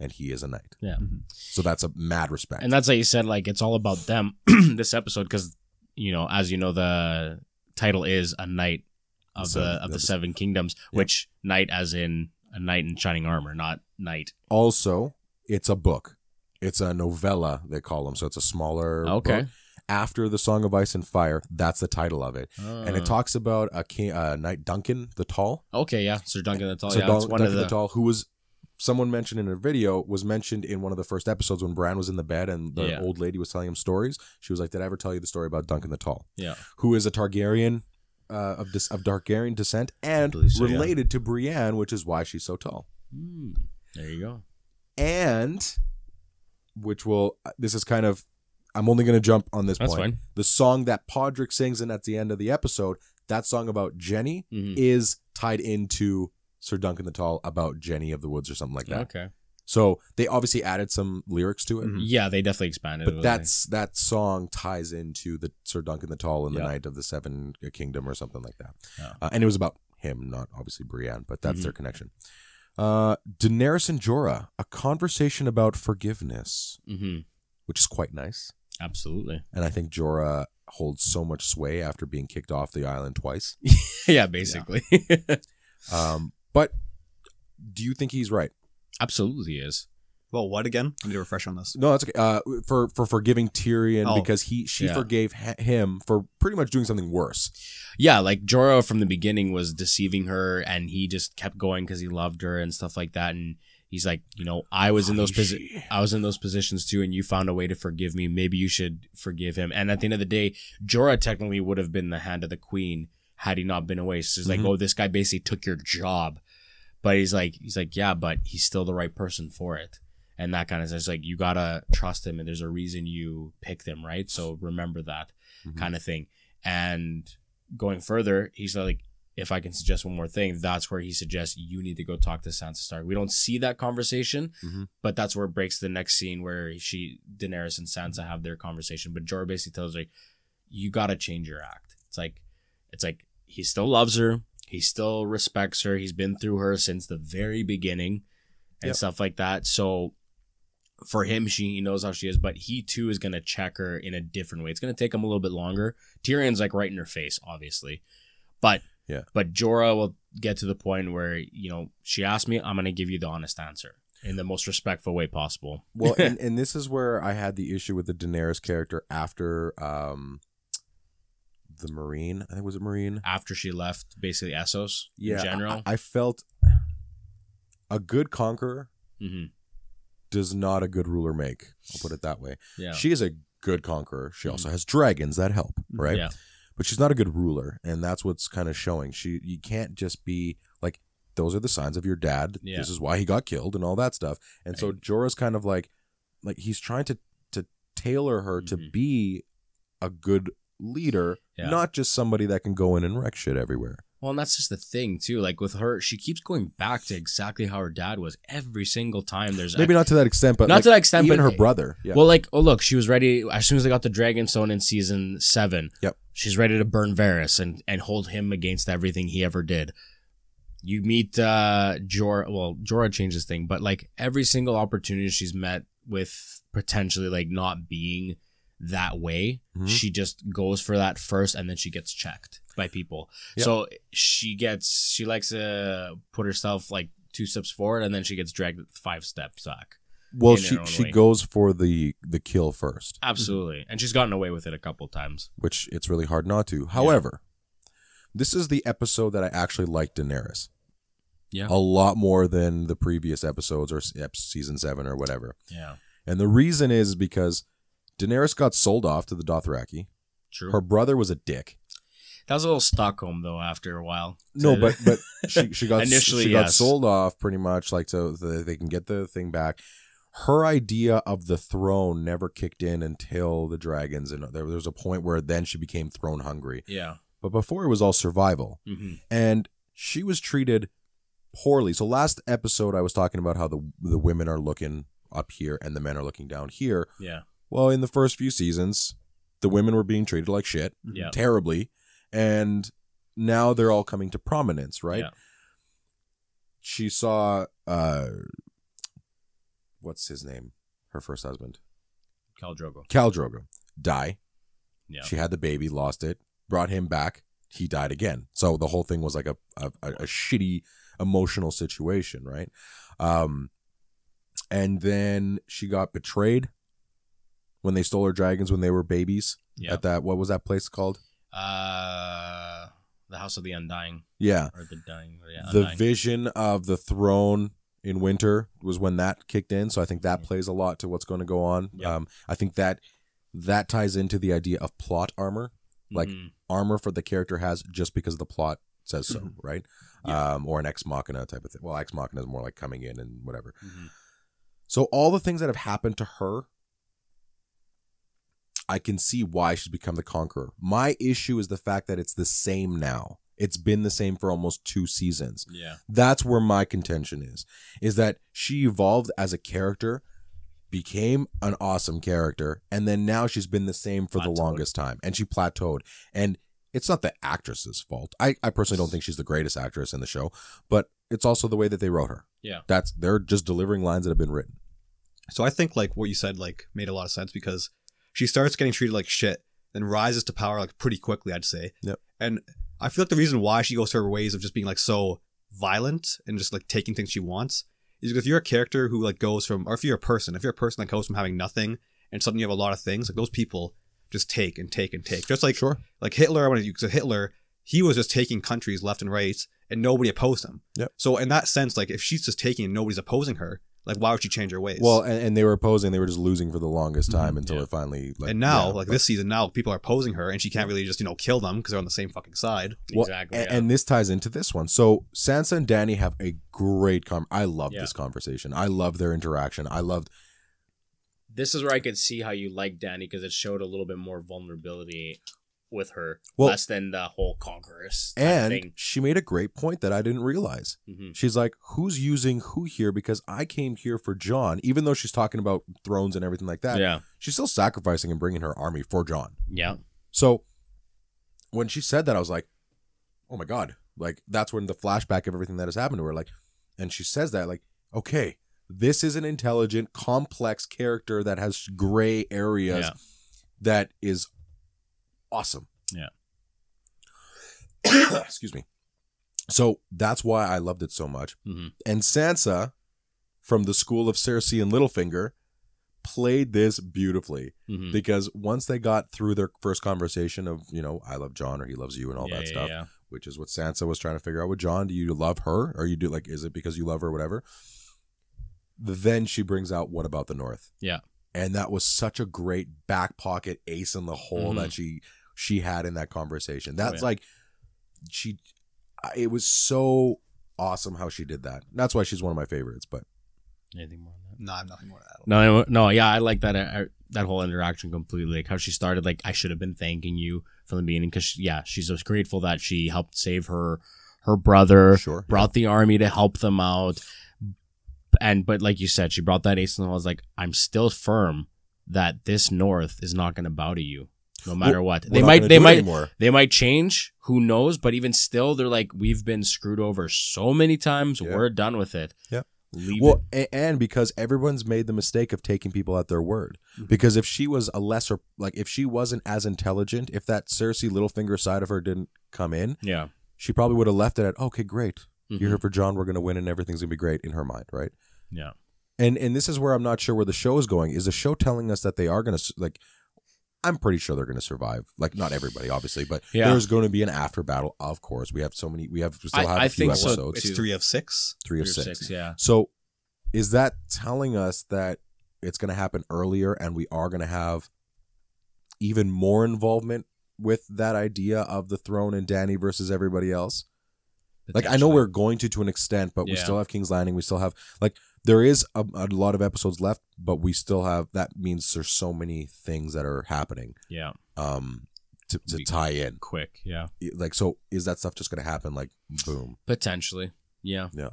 And he is a knight. Yeah. Mm-hmm. So that's a mad respect. And that's how you said, like, it's all about them this episode, because you know, as you know, the title is A Knight of so, the of the Seven Kingdoms, yeah. which knight as in a knight in shining armor, not knight. Also, it's a book. It's a novella, they call them, so it's a smaller okay. book. After the Song of Ice and Fire, that's the title of it. Uh. And it talks about a king, uh, Knight Duncan the Tall. Okay, yeah, Sir Duncan the Tall. Sir yeah, Dun it's one Duncan of the... the Tall, who was... someone mentioned in a video, was mentioned in one of the first episodes when Bran was in the bed and the yeah. old lady was telling him stories. She was like, did I ever tell you the story about Duncan the Tall? Yeah. Who is a Targaryen uh, of dis of Targaryen descent and so, related yeah. to Brienne, which is why she's so tall. Mm. There you go. And, which will, this is kind of, I'm only going to jump on this that's point. Fine. The song that Podrick sings in at the end of the episode, that song about Jenny mm-hmm. is tied into Sir Duncan the Tall about Jenny of the Woods or something like that. Okay. So they obviously added some lyrics to it. Mm-hmm. Yeah, they definitely expanded. But that's they? that song ties into the Sir Duncan the Tall and yep. the Knight of the Seven Kingdom or something like that. Yeah. Uh, and it was about him, not obviously Brienne, but that's mm-hmm. their connection. Uh, Daenerys and Jorah, a conversation about forgiveness, mm-hmm. which is quite nice. Absolutely. And I think Jorah holds so much sway after being kicked off the island twice. yeah, basically. Yeah. um. But do you think he's right? Absolutely he is. Well, what again? I need to refresh on this. No, that's okay. Uh, for, for forgiving Tyrion oh, because he she yeah. forgave him for pretty much doing something worse. Yeah, like Jorah from the beginning was deceiving her and he just kept going because he loved her and stuff like that. And he's like, you know, I was in those posi I was in those positions too, and you found a way to forgive me. Maybe you should forgive him. And at the end of the day, Jorah technically would have been the hand of the queen had he not been away. So it's mm-hmm. like, oh, this guy basically took your job. But he's like, he's like, yeah, but he's still the right person for it. And that kind of is like, you got to trust him. And there's a reason you picked him, right? So remember that mm-hmm. kind of thing. And going further, he's like, if I can suggest one more thing, that's where he suggests you need to go talk to Sansa Stark. We don't see that conversation, mm-hmm. but that's where it breaks the next scene where she, Daenerys and Sansa have their conversation. But Jorah basically tells her, like, you got to change your act. It's like, it's like he still loves her. He still respects her. He's been through her since the very beginning and yep. stuff like that. So for him, she he knows how she is, but he too is going to check her in a different way. It's going to take him a little bit longer. Tyrion's like right in her face, obviously. But yeah. But Jorah will get to the point where, you know, she asked me, I'm going to give you the honest answer in the most respectful way possible. Well, and, and this is where I had the issue with the Daenerys character after um, the Marine. I think was it Marine? After she left, basically, Essos yeah, in general. I, I felt a good conqueror mm-hmm. does not a good ruler make. I'll put it that way. Yeah. She is a good conqueror. She also mm-hmm. has dragons that help, right? Yeah. But she's not a good ruler, and that's what's kind of showing. She, you can't just be like, those are the signs of your dad. Yeah. This is why he got killed and all that stuff. And right. so Jorah's kind of like, like he's trying to to tailor her mm-hmm. to be a good leader, yeah. not just somebody that can go in and wreck shit everywhere. Well, and that's just the thing too. Like with her, she keeps going back to exactly how her dad was every single time. There's maybe not to that extent, but not like, to that extent. Even but her brother. Yeah. Well, like oh look, she was ready as soon as they got the Dragonstone in season seven. Yep, she's ready to burn Varys and and hold him against everything he ever did. You meet uh, Jorah. Well, Jorah changed his thing, but like every single opportunity she's met with potentially like not being that way, mm-hmm. she just goes for that first, and then she gets checked by people. Yep. So she gets, she likes to put herself like two steps forward, and then she gets dragged five steps back. Well, she she way. goes for the the kill first. Absolutely, and she's gotten away with it a couple times, which it's really hard not to. However, yeah. this is the episode that I actually liked Daenerys. Yeah, a lot more than the previous episodes or season seven or whatever. Yeah, and the reason is because Daenerys got sold off to the Dothraki. True, her brother was a dick. That was a little Stockholm though. After a while, no, but but she she got initially she yes. got sold off pretty much, like so they can get the thing back. Her idea of the throne never kicked in until the dragons, and there was a point where then she became throne hungry. Yeah, but before it was all survival, mm-hmm. and she was treated poorly. So last episode I was talking about how the the women are looking up here and the men are looking down here. Yeah. Well, in the first few seasons, the women were being treated like shit, yeah. terribly. And now they're all coming to prominence, right? Yeah. She saw, uh, what's his name? Her first husband. Khal Drogo. Khal Drogo. Die. Yeah. She had the baby, lost it, brought him back. He died again. So the whole thing was like a, a, a, a shitty emotional situation, right? Um, and then she got betrayed when they stole her dragons when they were babies yeah. at that, what was that place called? Uh, the House of the Undying. Yeah. Or the Dying. Or yeah, the vision of the throne in winter was when that kicked in. So I think that plays a lot to what's going to go on. Yep. Um, I think that that ties into the idea of plot armor, like mm-hmm. armor for the character has just because the plot says so, right? Yeah. Um, or an Ex Machina type of thing. Well, Ex Machina is more like coming in and whatever. Mm-hmm. So all the things that have happened to her, I can see why she's become the conqueror. My issue is the fact that it's the same now. It's been the same for almost two seasons. Yeah. That's where my contention is, is that she evolved as a character, became an awesome character, and then now she's been the same for plateaued. the longest time, and she plateaued. And it's not the actress's fault. I, I personally don't think she's the greatest actress in the show, but it's also the way that they wrote her. Yeah. That's, they're just delivering lines that have been written. So I think like what you said like made a lot of sense because she starts getting treated like shit and rises to power like pretty quickly, I'd say. Yep. And I feel like the reason why she goes to her ways of just being like so violent and just like taking things she wants is because if you're a character who like goes from, or if you're a person, if you're a person that goes from having nothing and suddenly you have a lot of things, like those people just take and take and take. Just like sure. like Hitler, when you said Hitler, he was just taking countries left and right and nobody opposed him. Yep. So in that sense, like if she's just taking and nobody's opposing her, Like, why would you change your ways? Well, and, and they were opposing. They were just losing for the longest time mm-hmm. until yeah. it finally. Like, and now, yeah, like but, this season, now people are opposing her, and she can't really just, you know, kill them because they're on the same fucking side. Well, exactly. And, yeah. and this ties into this one. So Sansa and Dany have a great com. I love yeah. this conversation. I love their interaction. I loved. This is where I could see how you like Dany, because it showed a little bit more vulnerability with her, well, less than the whole Conquerors. And thing. She made a great point that I didn't realize. Mm-hmm. She's like, who's using who here? Because I came here for Jon, even though she's talking about thrones and everything like that. Yeah. She's still sacrificing and bringing her army for Jon. Yeah. So when she said that, I was like, oh my God. Like, that's when the flashback of everything that has happened to her, like, and she says that, like, okay, this is an intelligent, complex character that has gray areas yeah. that is awesome. Yeah. Excuse me. So that's why I loved it so much. Mm-hmm. And Sansa, from the school of Cersei and Littlefinger, played this beautifully. Mm-hmm. Because once they got through their first conversation of, you know, I love Jon or he loves you and all yeah, that yeah, stuff, yeah. which is what Sansa was trying to figure out with Jon. Do you love her? Or you do, like, is it because you love her or whatever? Then she brings out, what about the North? Yeah. And that was such a great back pocket ace in the hole mm-hmm. that she she had in that conversation. That's oh, yeah. like, she, it was so awesome how she did that. That's why she's one of my favorites. But anything more on that? No, I have nothing more to add. No, no, yeah, I like that I, that whole interaction completely. Like how she started, like, I should have been thanking you from the beginning, because she, yeah, she's just grateful that she helped save her her brother, sure, brought yeah. the army to help them out. And but like you said, she brought that ace in the hole. I was like, I'm still firm that this North is not going to bow to you, no matter well, what. They might, they might, they might change. Who knows? But even still, they're like, we've been screwed over so many times. Yeah. We're done with it. Yeah. Leave well, it. And because everyone's made the mistake of taking people at their word. Mm-hmm. Because if she was a lesser, like if she wasn't as intelligent, if that Cersei Littlefinger side of her didn't come in, yeah, she probably would have left it at, okay, great. Mm-hmm. You're here for Jon. We're going to win, and everything's going to be great in her mind, right? Yeah. And and this is where I'm not sure where the show is going. Is the show telling us that they are going to, like, I'm pretty sure they're going to survive. Like, not everybody, obviously, but yeah. there's going to be an after battle, of course. We have so many, we have, we still have I, a I few episodes. So it's three of six? Three, three of six. six. Yeah. So is that telling us that it's going to happen earlier and we are going to have even more involvement with that idea of the throne and Dany versus everybody else? Like, I know we're going to to an extent, but yeah. we still have King's Landing. We still have, like, there is a, a lot of episodes left, but we still have, that means there's so many things that are happening. Yeah. Um, to, to tie in. Quick, yeah. Like, so is that stuff just going to happen, like, boom? Potentially, yeah. Yeah.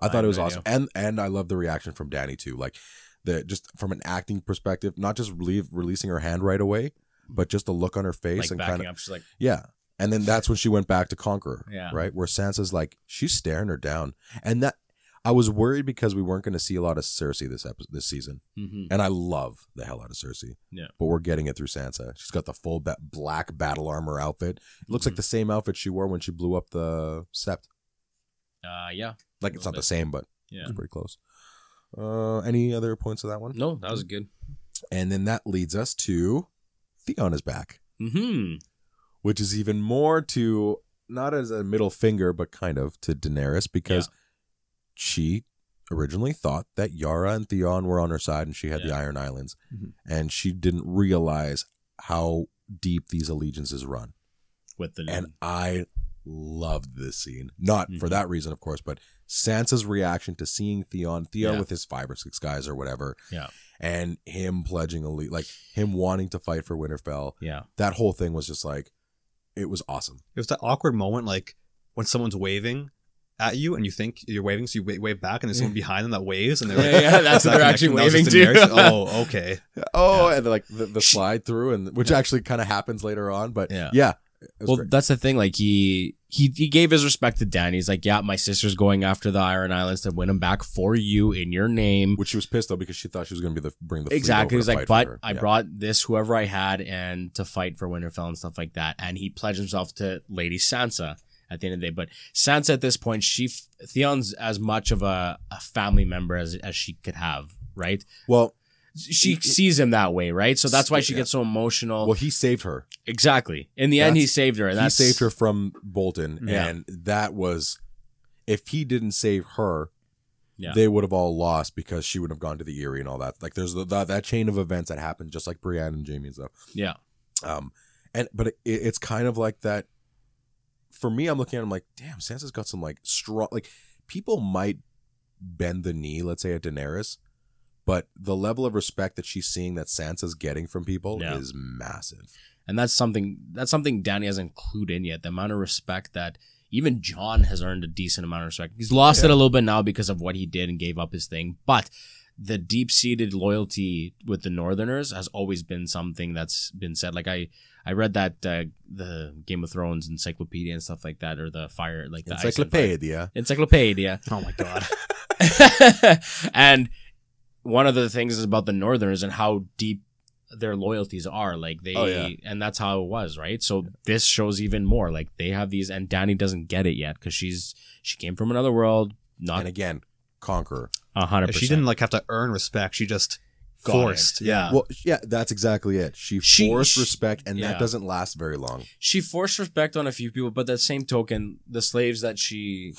I, I thought it was awesome. And and I love the reaction from Dany, too. Like, the just from an acting perspective, not just leave, releasing her hand right away, but just the look on her face. Like, and backing up, she's like... Yeah. And then that's when she went back to Conqueror, yeah. right? Where Sansa's like, she's staring her down. And that, I was worried because we weren't going to see a lot of Cersei this episode, this season. Mm-hmm. And I love the hell out of Cersei. Yeah. But we're getting it through Sansa. She's got the full ba black battle armor outfit. It looks mm-hmm. like the same outfit she wore when she blew up the Sept. Uh, yeah. Like, it's not bit. the same, but yeah. it's pretty close. Uh, any other points of that one? No, that was good. And then that leads us to Theon is back. Mm-hmm. Which is even more to, not as a middle finger, but kind of to Daenerys, because yeah. she originally thought that Yara and Theon were on her side and she had yeah. the Iron Islands. Mm-hmm. And she didn't realize how deep these allegiances run. With the and I loved this scene. Not mm-hmm. for that reason, of course, but Sansa's reaction to seeing Theon, Theon yeah. with his five or six guys or whatever. Yeah. And him pledging a lead, like him wanting to fight for Winterfell. Yeah. That whole thing was just like, it was awesome. It was that awkward moment, like when someone's waving at you and you think you're waving, so you wave, wave back, and there's someone behind them that waves, and they're like, yeah, yeah, that's what that they're actually waving to. Oh, okay. Oh, yeah. And like the, the slide through, and which yeah. actually kind of happens later on, but yeah. yeah well, great. That's the thing. Like he he he gave his respect to Dany. He's like, yeah, my sister's going after the Iron Islands to win them back for you in your name. Which she was pissed though, because she thought she was going to be the bring the exactly. He's like, but I yeah. brought this whoever I had and to fight for Winterfell and stuff like that. And he pledged himself to Lady Sansa at the end of the day. But Sansa at this point, she Theon's as much of a, a family member as as she could have, right? Well. She sees him that way, right? So that's why she yeah. gets so emotional. Well, he saved her. Exactly. In the that's, end, he saved her. That's... He saved her from Bolton. Yeah. And that was, if he didn't save her, yeah. they would have all lost because she would have gone to the Erie and all that. Like there's the, the, that chain of events that happened, just like Brienne and Jamie and stuff. Yeah. Um, and but it, it's kind of like that. For me, I'm looking at it, I'm like, damn, Sansa's got some like strong, like people might bend the knee, let's say at Daenerys, but the level of respect that she's seeing that Sansa's getting from people yeah. is massive. And that's something that's something Dany hasn't clued in yet. The amount of respect that even Jon has earned a decent amount of respect. He's lost yeah. it a little bit now because of what he did and gave up his thing. But the deep-seated loyalty with the Northerners has always been something that's been said. Like I, I read that uh, the Game of Thrones encyclopedia and stuff like that, or the fire like the encyclopedia. Encyclopedia. Oh my god. And one of the things is about the Northerners and how deep their loyalties are, like they oh, yeah. and that's how it was, right? So this shows even more, like they have these, and Dany doesn't get it yet because she's she came from another world, not and again conqueror one hundred percent. She didn't like have to earn respect, she just got forced it. yeah well yeah that's exactly it. She, she forced she, respect and yeah. that doesn't last very long. She forced respect on a few people, but that same token, the slaves that she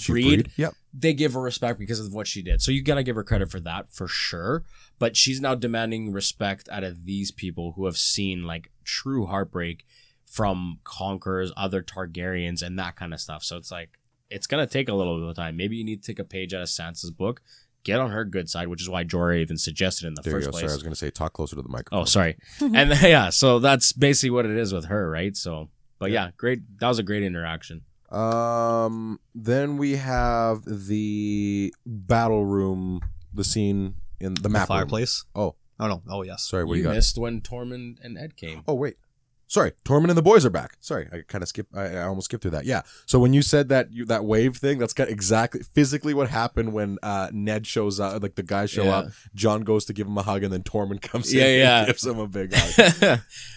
freed, yeah they give her respect because of what she did, so you gotta give her credit for that for sure. But she's now demanding respect out of these people who have seen like true heartbreak from conquerors, other Targaryens, and that kind of stuff. So it's like, it's going to take a little bit of time. Maybe you need to take a page out of Sansa's book, get on her good side, which is why Jorah even suggested in the there first you go. place. Sorry, I was going to say talk closer to the microphone. Oh, sorry. And yeah, so that's basically what it is with her, right? So, but yeah, great. That was a great interaction. Um, then we have the battle room, the scene... in the, the map fireplace. Room. Oh, oh no! Oh yes. Sorry, what you, you got? Missed when Tormund and Ed came. Oh wait, sorry. Tormund and the boys are back. Sorry, I kind of skipped. I, I almost skipped through that. Yeah. So when you said that you, that wave thing, that's got exactly physically what happened when uh, Ned shows up. Like the guys show yeah. up. John goes to give him a hug, and then Tormund comes yeah, in yeah. and gives him a big hug.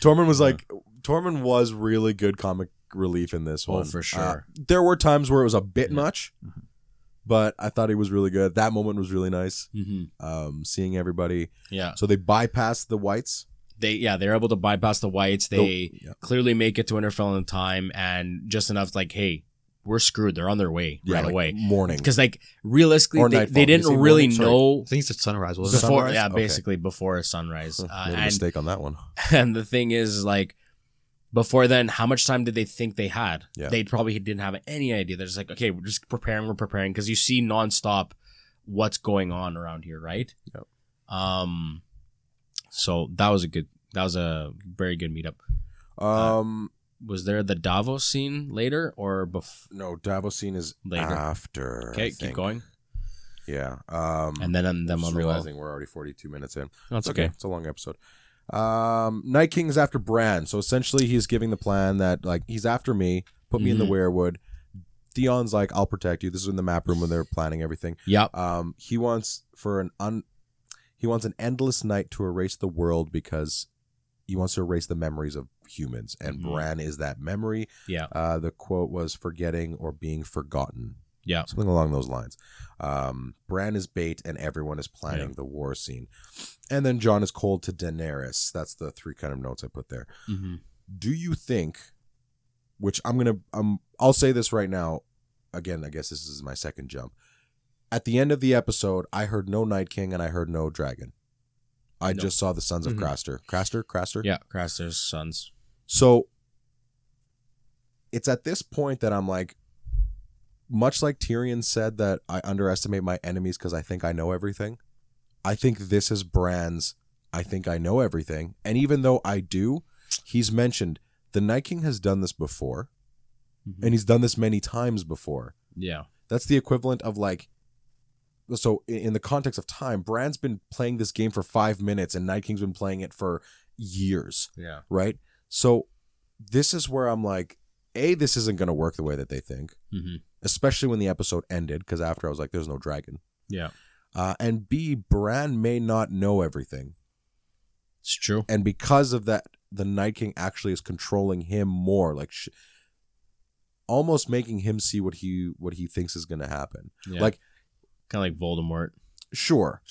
Tormund was yeah. like, Tormund was really good comic relief in this one. Oh, for sure. Uh, there were times where it was a bit yeah. much. Mm-hmm. But I thought he was really good. That moment was really nice. Mm-hmm. um, seeing everybody. Yeah. So they bypassed the Whites. They yeah, they're able to bypass the Whites. They the, yeah. clearly make it to Winterfell in time, and just enough like, hey, we're screwed. They're on their way yeah, right like away. Morning. Because like realistically, they, they didn't really know. I think it's sunrise. Was it before, sunrise? Yeah, basically okay. before sunrise. Uh, and, mistake on that one. And the thing is, like, before then, how much time did they think they had? Yeah. They probably didn't have any idea. They're just like, okay, we're just preparing, we're preparing. Because you see nonstop what's going on around here, right? Yep. Um, so that was a good, that was a very good meetup. Um, uh, was there the Davos scene later or before? No, Davos scene is later. After. Okay, keep going. Yeah. Um, and then I'm, I'm just realizing we're already forty-two minutes in. No, it's okay. okay. It's a long episode. Um, Night King's after Bran, so essentially he's giving the plan that like he's after me, put me mm-hmm. in the weirwood. Theon's like, I'll protect you. This is in the map room when they're planning everything. Yep. Um, he wants for an un, he wants an endless night to erase the world because he wants to erase the memories of humans, and mm-hmm. Bran is that memory. Yeah. Uh, the quote was forgetting or being forgotten. Yeah, something along those lines. Um, Bran is bait, and everyone is planning yeah. the war scene. And then Jon is cold to Daenerys. That's the three kind of notes I put there. Mm-hmm. Do you think? Which I'm gonna, um, I'll say this right now. Again, I guess this is my second jump. At the end of the episode, I heard no Night King and I heard no dragon. I no. just saw the sons of mm-hmm. Craster, Craster, Craster. Yeah, Craster's sons. So it's at this point that I'm like. Much like Tyrion said that I underestimate my enemies because I think I know everything, I think this is Bran's, I think I know everything. And even though I do, he's mentioned the Night King has done this before, mm-hmm. and he's done this many times before. Yeah. That's the equivalent of like, so in the context of time, Bran's been playing this game for five minutes and Night King's been playing it for years. Yeah. Right? So this is where I'm like, A, this isn't going to work the way that they think. Mm-hmm. Especially when the episode ended, because after I was like, there's no dragon. Yeah. Uh, and B, Bran may not know everything. It's true. And because of that, the Night King actually is controlling him more, like sh almost making him see what he what he thinks is going to happen. Yeah. Like, kind of like Voldemort. Sure.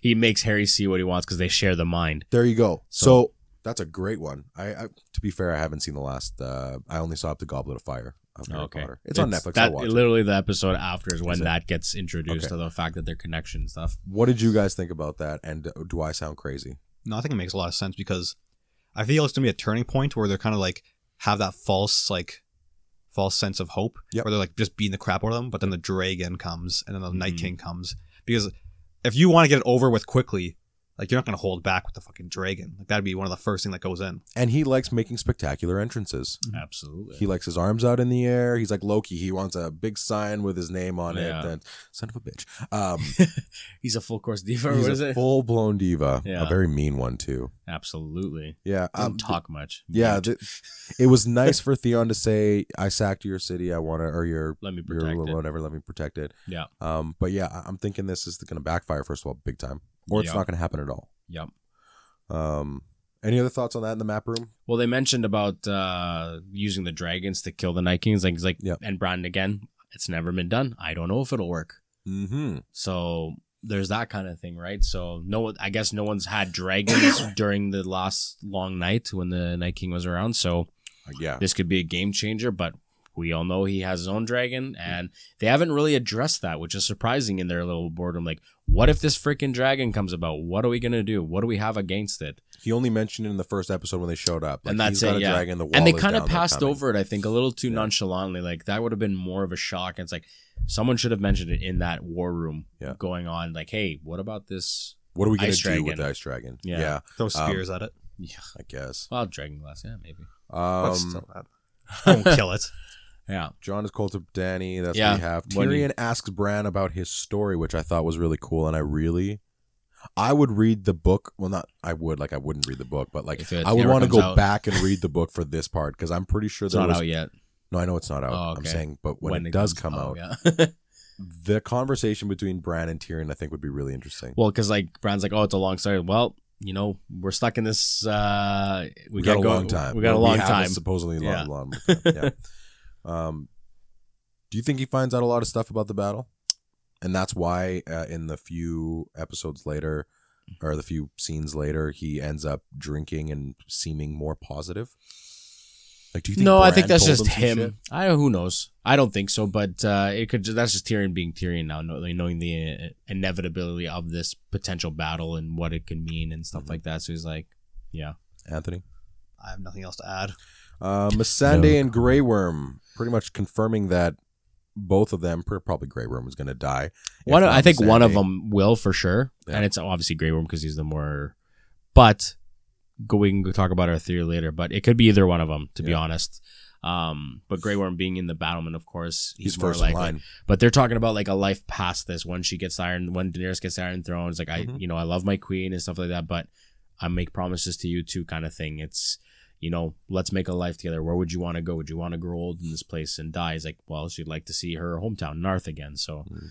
He makes Harry see what he wants because they share the mind. There you go. So, so that's a great one. I, I To be fair, I haven't seen the last. Uh, I only saw up the Goblet of Fire. of Harry okay. Potter. It's, it's on Netflix. That, literally it. the episode after is when is that gets introduced okay. to the fact that they're connected and stuff. What did you guys think about that? And do I sound crazy? No, I think it makes a lot of sense because I feel it's going to be a turning point where they're kind of like have that false like false sense of hope yep. where they're like just beating the crap out of them. But then the dragon comes and then the mm-hmm. Night King comes, because if you want to get it over with quickly, like, you're not going to hold back with the fucking dragon. Like, that'd be one of the first thing that goes in. And he likes making spectacular entrances. Absolutely. He likes his arms out in the air. He's like Loki. He wants a big sign with his name on yeah. it. And, son of a bitch. Um, he's a full-course diva. He's what is a it? full-blown diva. Yeah. A very mean one, too. Absolutely. Yeah. Doesn't um, talk much. Yeah. Th it was nice for Theon to say, I sacked your city. I want to, or your, let me protect your, it. whatever, let me protect it. Yeah. Um, but yeah, I'm thinking this is going to backfire, first of all, big time. Or it's yep. not going to happen at all. Yep. Um, any other thoughts on that in the map room? Well, they mentioned about uh, using the dragons to kill the Night Kings. Like, like yep. and Bronn again. It's never been done. I don't know if it'll work. Mm-hmm. So there's that kind of thing, right? So no, I guess no one's had dragons during the last long night when the Night King was around. So uh, yeah, this could be a game changer. But we all know he has his own dragon, and they haven't really addressed that, which is surprising in their little boardroom. Like, what if this freaking dragon comes about? What are we going to do? What do we have against it? He only mentioned it in the first episode when they showed up. Like, and that's it, yeah. Dragon, the wall and they kind of passed over it, I think, a little too yeah. nonchalantly. Like, that would have been more of a shock. And it's like, someone should have mentioned it in that war room yeah. going on. Like, hey, what about this What are we going to do dragon? with the ice dragon? Yeah. yeah. Throw spears um, at it. Yeah, I guess. Well, dragon glass, yeah, maybe. Um, still bad. I won't kill it. Yeah, Jon is cold to Dany. That's yeah. what we have. Tyrion asks Bran about his story, which I thought was really cool, and I really, I would read the book. Well, not I would like I wouldn't read the book, but like I would want to go out. back and read the book for this part, because I'm pretty sure it's there not was, out yet. No, I know it's not out. Oh, okay. I'm saying, but when, when it, it does come out, out yeah. the conversation between Bran and Tyrion, I think, would be really interesting. Well, because like Bran's like, oh, it's a long story. Well, you know, we're stuck in this. Uh, we, we got a go, long time. We got well, a long time. Supposedly yeah. long. long time. Yeah. Um, do you think he finds out a lot of stuff about the battle? And that's why uh, in the few episodes later, or the few scenes later, he ends up drinking and seeming more positive? Like, do you think No, Bran I think that's just him. him. I who knows? I don't think so, but uh, it could. That's just Tyrion being Tyrion now, knowing the inevitability of this potential battle and what it could mean and stuff mm-hmm. like that. So he's like, yeah. Anthony? I have nothing else to add. Uh, Missandei no. and Grey Worm pretty much confirming that both of them, probably Grey Worm, is going to die. One, I think Missandei. one of them will for sure, yeah. and it's obviously Grey Worm because he's the more. But go, we can go talk about our theory later. But it could be either one of them, to yeah. be honest. Um, but Grey Worm being in the battlement, of course, he's, he's more first likely. In line. But they're talking about like a life past this. When she gets Iron, when Daenerys gets Iron Throne, it's like mm-hmm. I, you know, I love my queen and stuff like that. But I make promises to you too, kind of thing. It's. You know, let's make a life together. Where would you want to go? Would you want to grow old in this place and die? It's like, well, she'd like to see her hometown, Narth, again. So mm.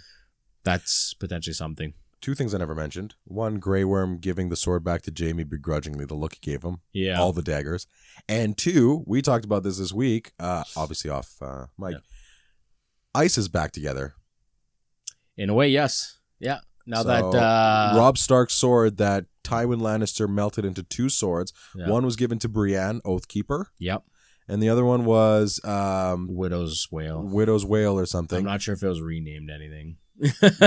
that's potentially something. Two things I never mentioned. One, Grey Worm giving the sword back to Jaime begrudgingly, the look he gave him. Yeah. All the daggers. And two, we talked about this this week, uh, obviously off uh, mic. Yeah. Ice is back together. In a way, yes. Yeah. Now so, that uh, Robb Stark's sword that Tywin Lannister melted into two swords. Yeah. One was given to Brienne, Oathkeeper. Yep. And the other one was um, Widow's Wail. Widow's Wail or something. I'm not sure if it was renamed anything.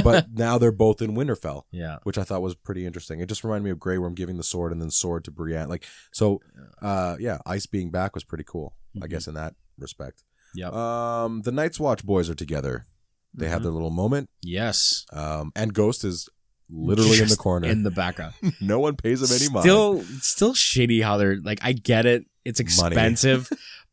But now they're both in Winterfell. Yeah. Which I thought was pretty interesting. It just reminded me of Grey Worm giving the sword and then sword to Brienne. Like so, uh, yeah. Ice being back was pretty cool. Mm-hmm. I guess in that respect. Yep. Um, the Night's Watch boys are together. They mm-hmm. have their little moment. Yes. Um, and Ghost is literally just in the corner. In the background. No one pays him any still, money. It's still shitty how they're like, I get it. It's expensive.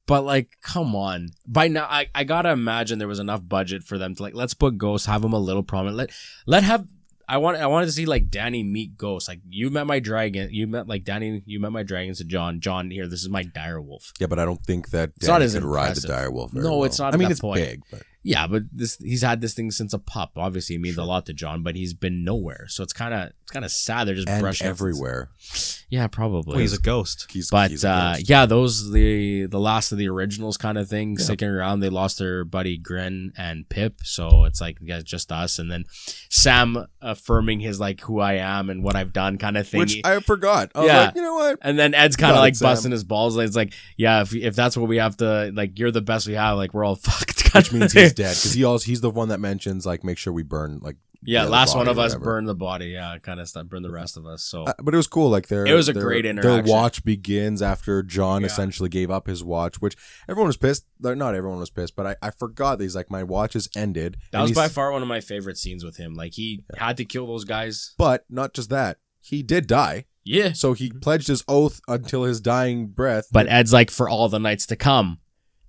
But like, come on. By now, I, I got to imagine there was enough budget for them to like, let's put Ghost, have him a little prominent. Let, let have, I want, I wanted to see like Dany meet Ghost. Like, you met my dragon. You met like Dany, you met my dragon to John. John here, this is my direwolf. Yeah, but I don't think that Dany could ride the direwolf. No, well. it's not I mean, it's point. big, but. Yeah, but this he's had this thing since a pup. Obviously, it means sure. a lot to John, but he's been nowhere. So it's kind of it's kind of sad. They're just and brushing everywhere. It. Yeah, probably. Well, he's a ghost. He's, but he's a ghost. Uh, yeah, those the the last of the originals kind of thing, yeah. sticking around. They lost their buddy Grin and Pip, so it's like yeah, just us. And then Sam affirming his like who I am and what I've done kind of thing, which I forgot. I yeah, was like, you know what? And then Ed's kind of like Sam. busting his balls. It's like, yeah, if if that's what we have to, like, you're the best we have. Like, we're all fucked. Which means he's dead because he also he's the one that mentions like make sure we burn like. Yeah, last one of us burned the body. Yeah, kind of stuff. Burned the rest of us. So, uh, but it was cool. Like their, it was a their, great interaction. Their watch begins after John yeah. essentially gave up his watch, which everyone was pissed. Not everyone was pissed, but I, I forgot that he's like my watch is ended. That was by far one of my favorite scenes with him. Like he yeah. had to kill those guys, but not just that. He did die. Yeah. So he pledged his oath until his dying breath. But Ed's like, for all the nights to come.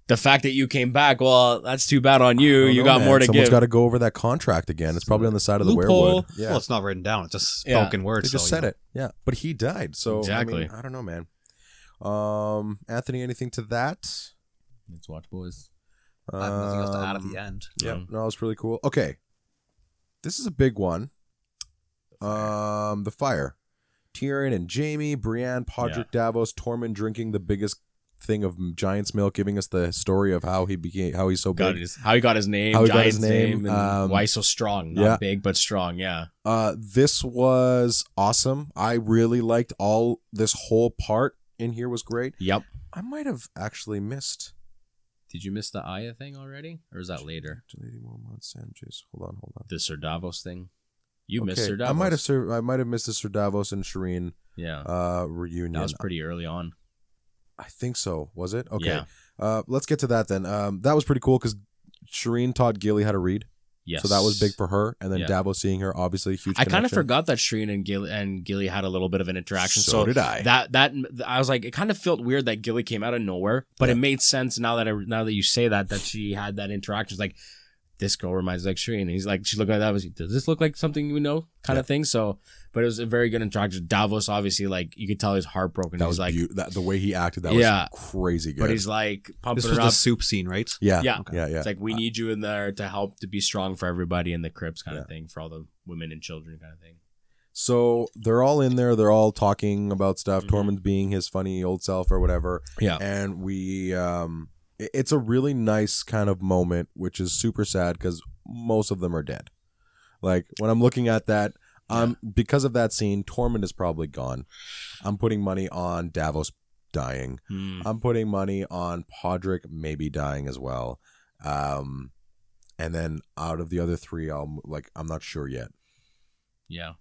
The fact that you came back, well, that's too bad on you. You know, got man. more to Someone's give. Someone's got to go over that contract again. It's probably on the side of the werewolf. Yeah. Well, it's not written down. It's just spoken yeah. words. They just so, said yeah. it. Yeah, but he died. So exactly. I, mean, I don't know, man. Um, Anthony, anything to that? Let's watch, boys. Um, I have nothing else to add at the end. Yeah, no, that was really cool. Okay, this is a big one. Um, the fire. Tyrion and Jaime, Brienne, Podrick, yeah. Davos, Tormund drinking the biggest thing of Giant's Milk, giving us the story of how he became, how he's so big, his, how he got his name, how he Giant's got his name, name and um, why he's so strong. Not yeah. big, but strong. Yeah. Uh, this was awesome. I really liked all this whole part in here. Was great. Yep. I might have actually missed. Did you miss the Aya thing already, or is that later? Hold on, hold on. The Ser Davos thing. You okay. missed Ser Davos. I might have. I might have missed the Ser Davos and Shireen. Yeah. Uh, reunion. That was pretty early on. I think so. Was it? Okay. Yeah. Uh, let's get to that then. Um, that was pretty cool because Shireen taught Gilly how to read. Yes. So that was big for her. And then yeah. Davos seeing her, obviously, huge I kind of forgot that Shireen and Gilly, and Gilly had a little bit of an interaction. So, so did I. That, that, I was like, it kind of felt weird that Gilly came out of nowhere, but yeah. it made sense now that I, now that you say that, that she had that interaction. It's like, this girl reminds me like Shireen. And he's like, she's looking at that. Was like, does this look like something you know? Kind yeah. of thing. So, but it was a very good interaction. Davos, obviously, like you could tell he's heartbroken. That was like that, the way he acted. That yeah. was crazy good. But he's like pumping this was her the up. soup scene, right? Yeah, yeah, okay. yeah, yeah. It's like we need you in there to help to be strong for everybody in the crypts, kind yeah. of thing, for all the women and children, kind of thing. So they're all in there. They're all talking about stuff. Mm-hmm. Tormund being his funny old self or whatever. Yeah, and we. Um, It's a really nice kind of moment, which is super sad because most of them are dead. Like when I'm looking at that, um, yeah. because of that scene, Tormund is probably gone. I'm putting money on Davos dying. Mm. I'm putting money on Podrick maybe dying as well. Um, and then out of the other three, I'm like I'm not sure yet. Yeah.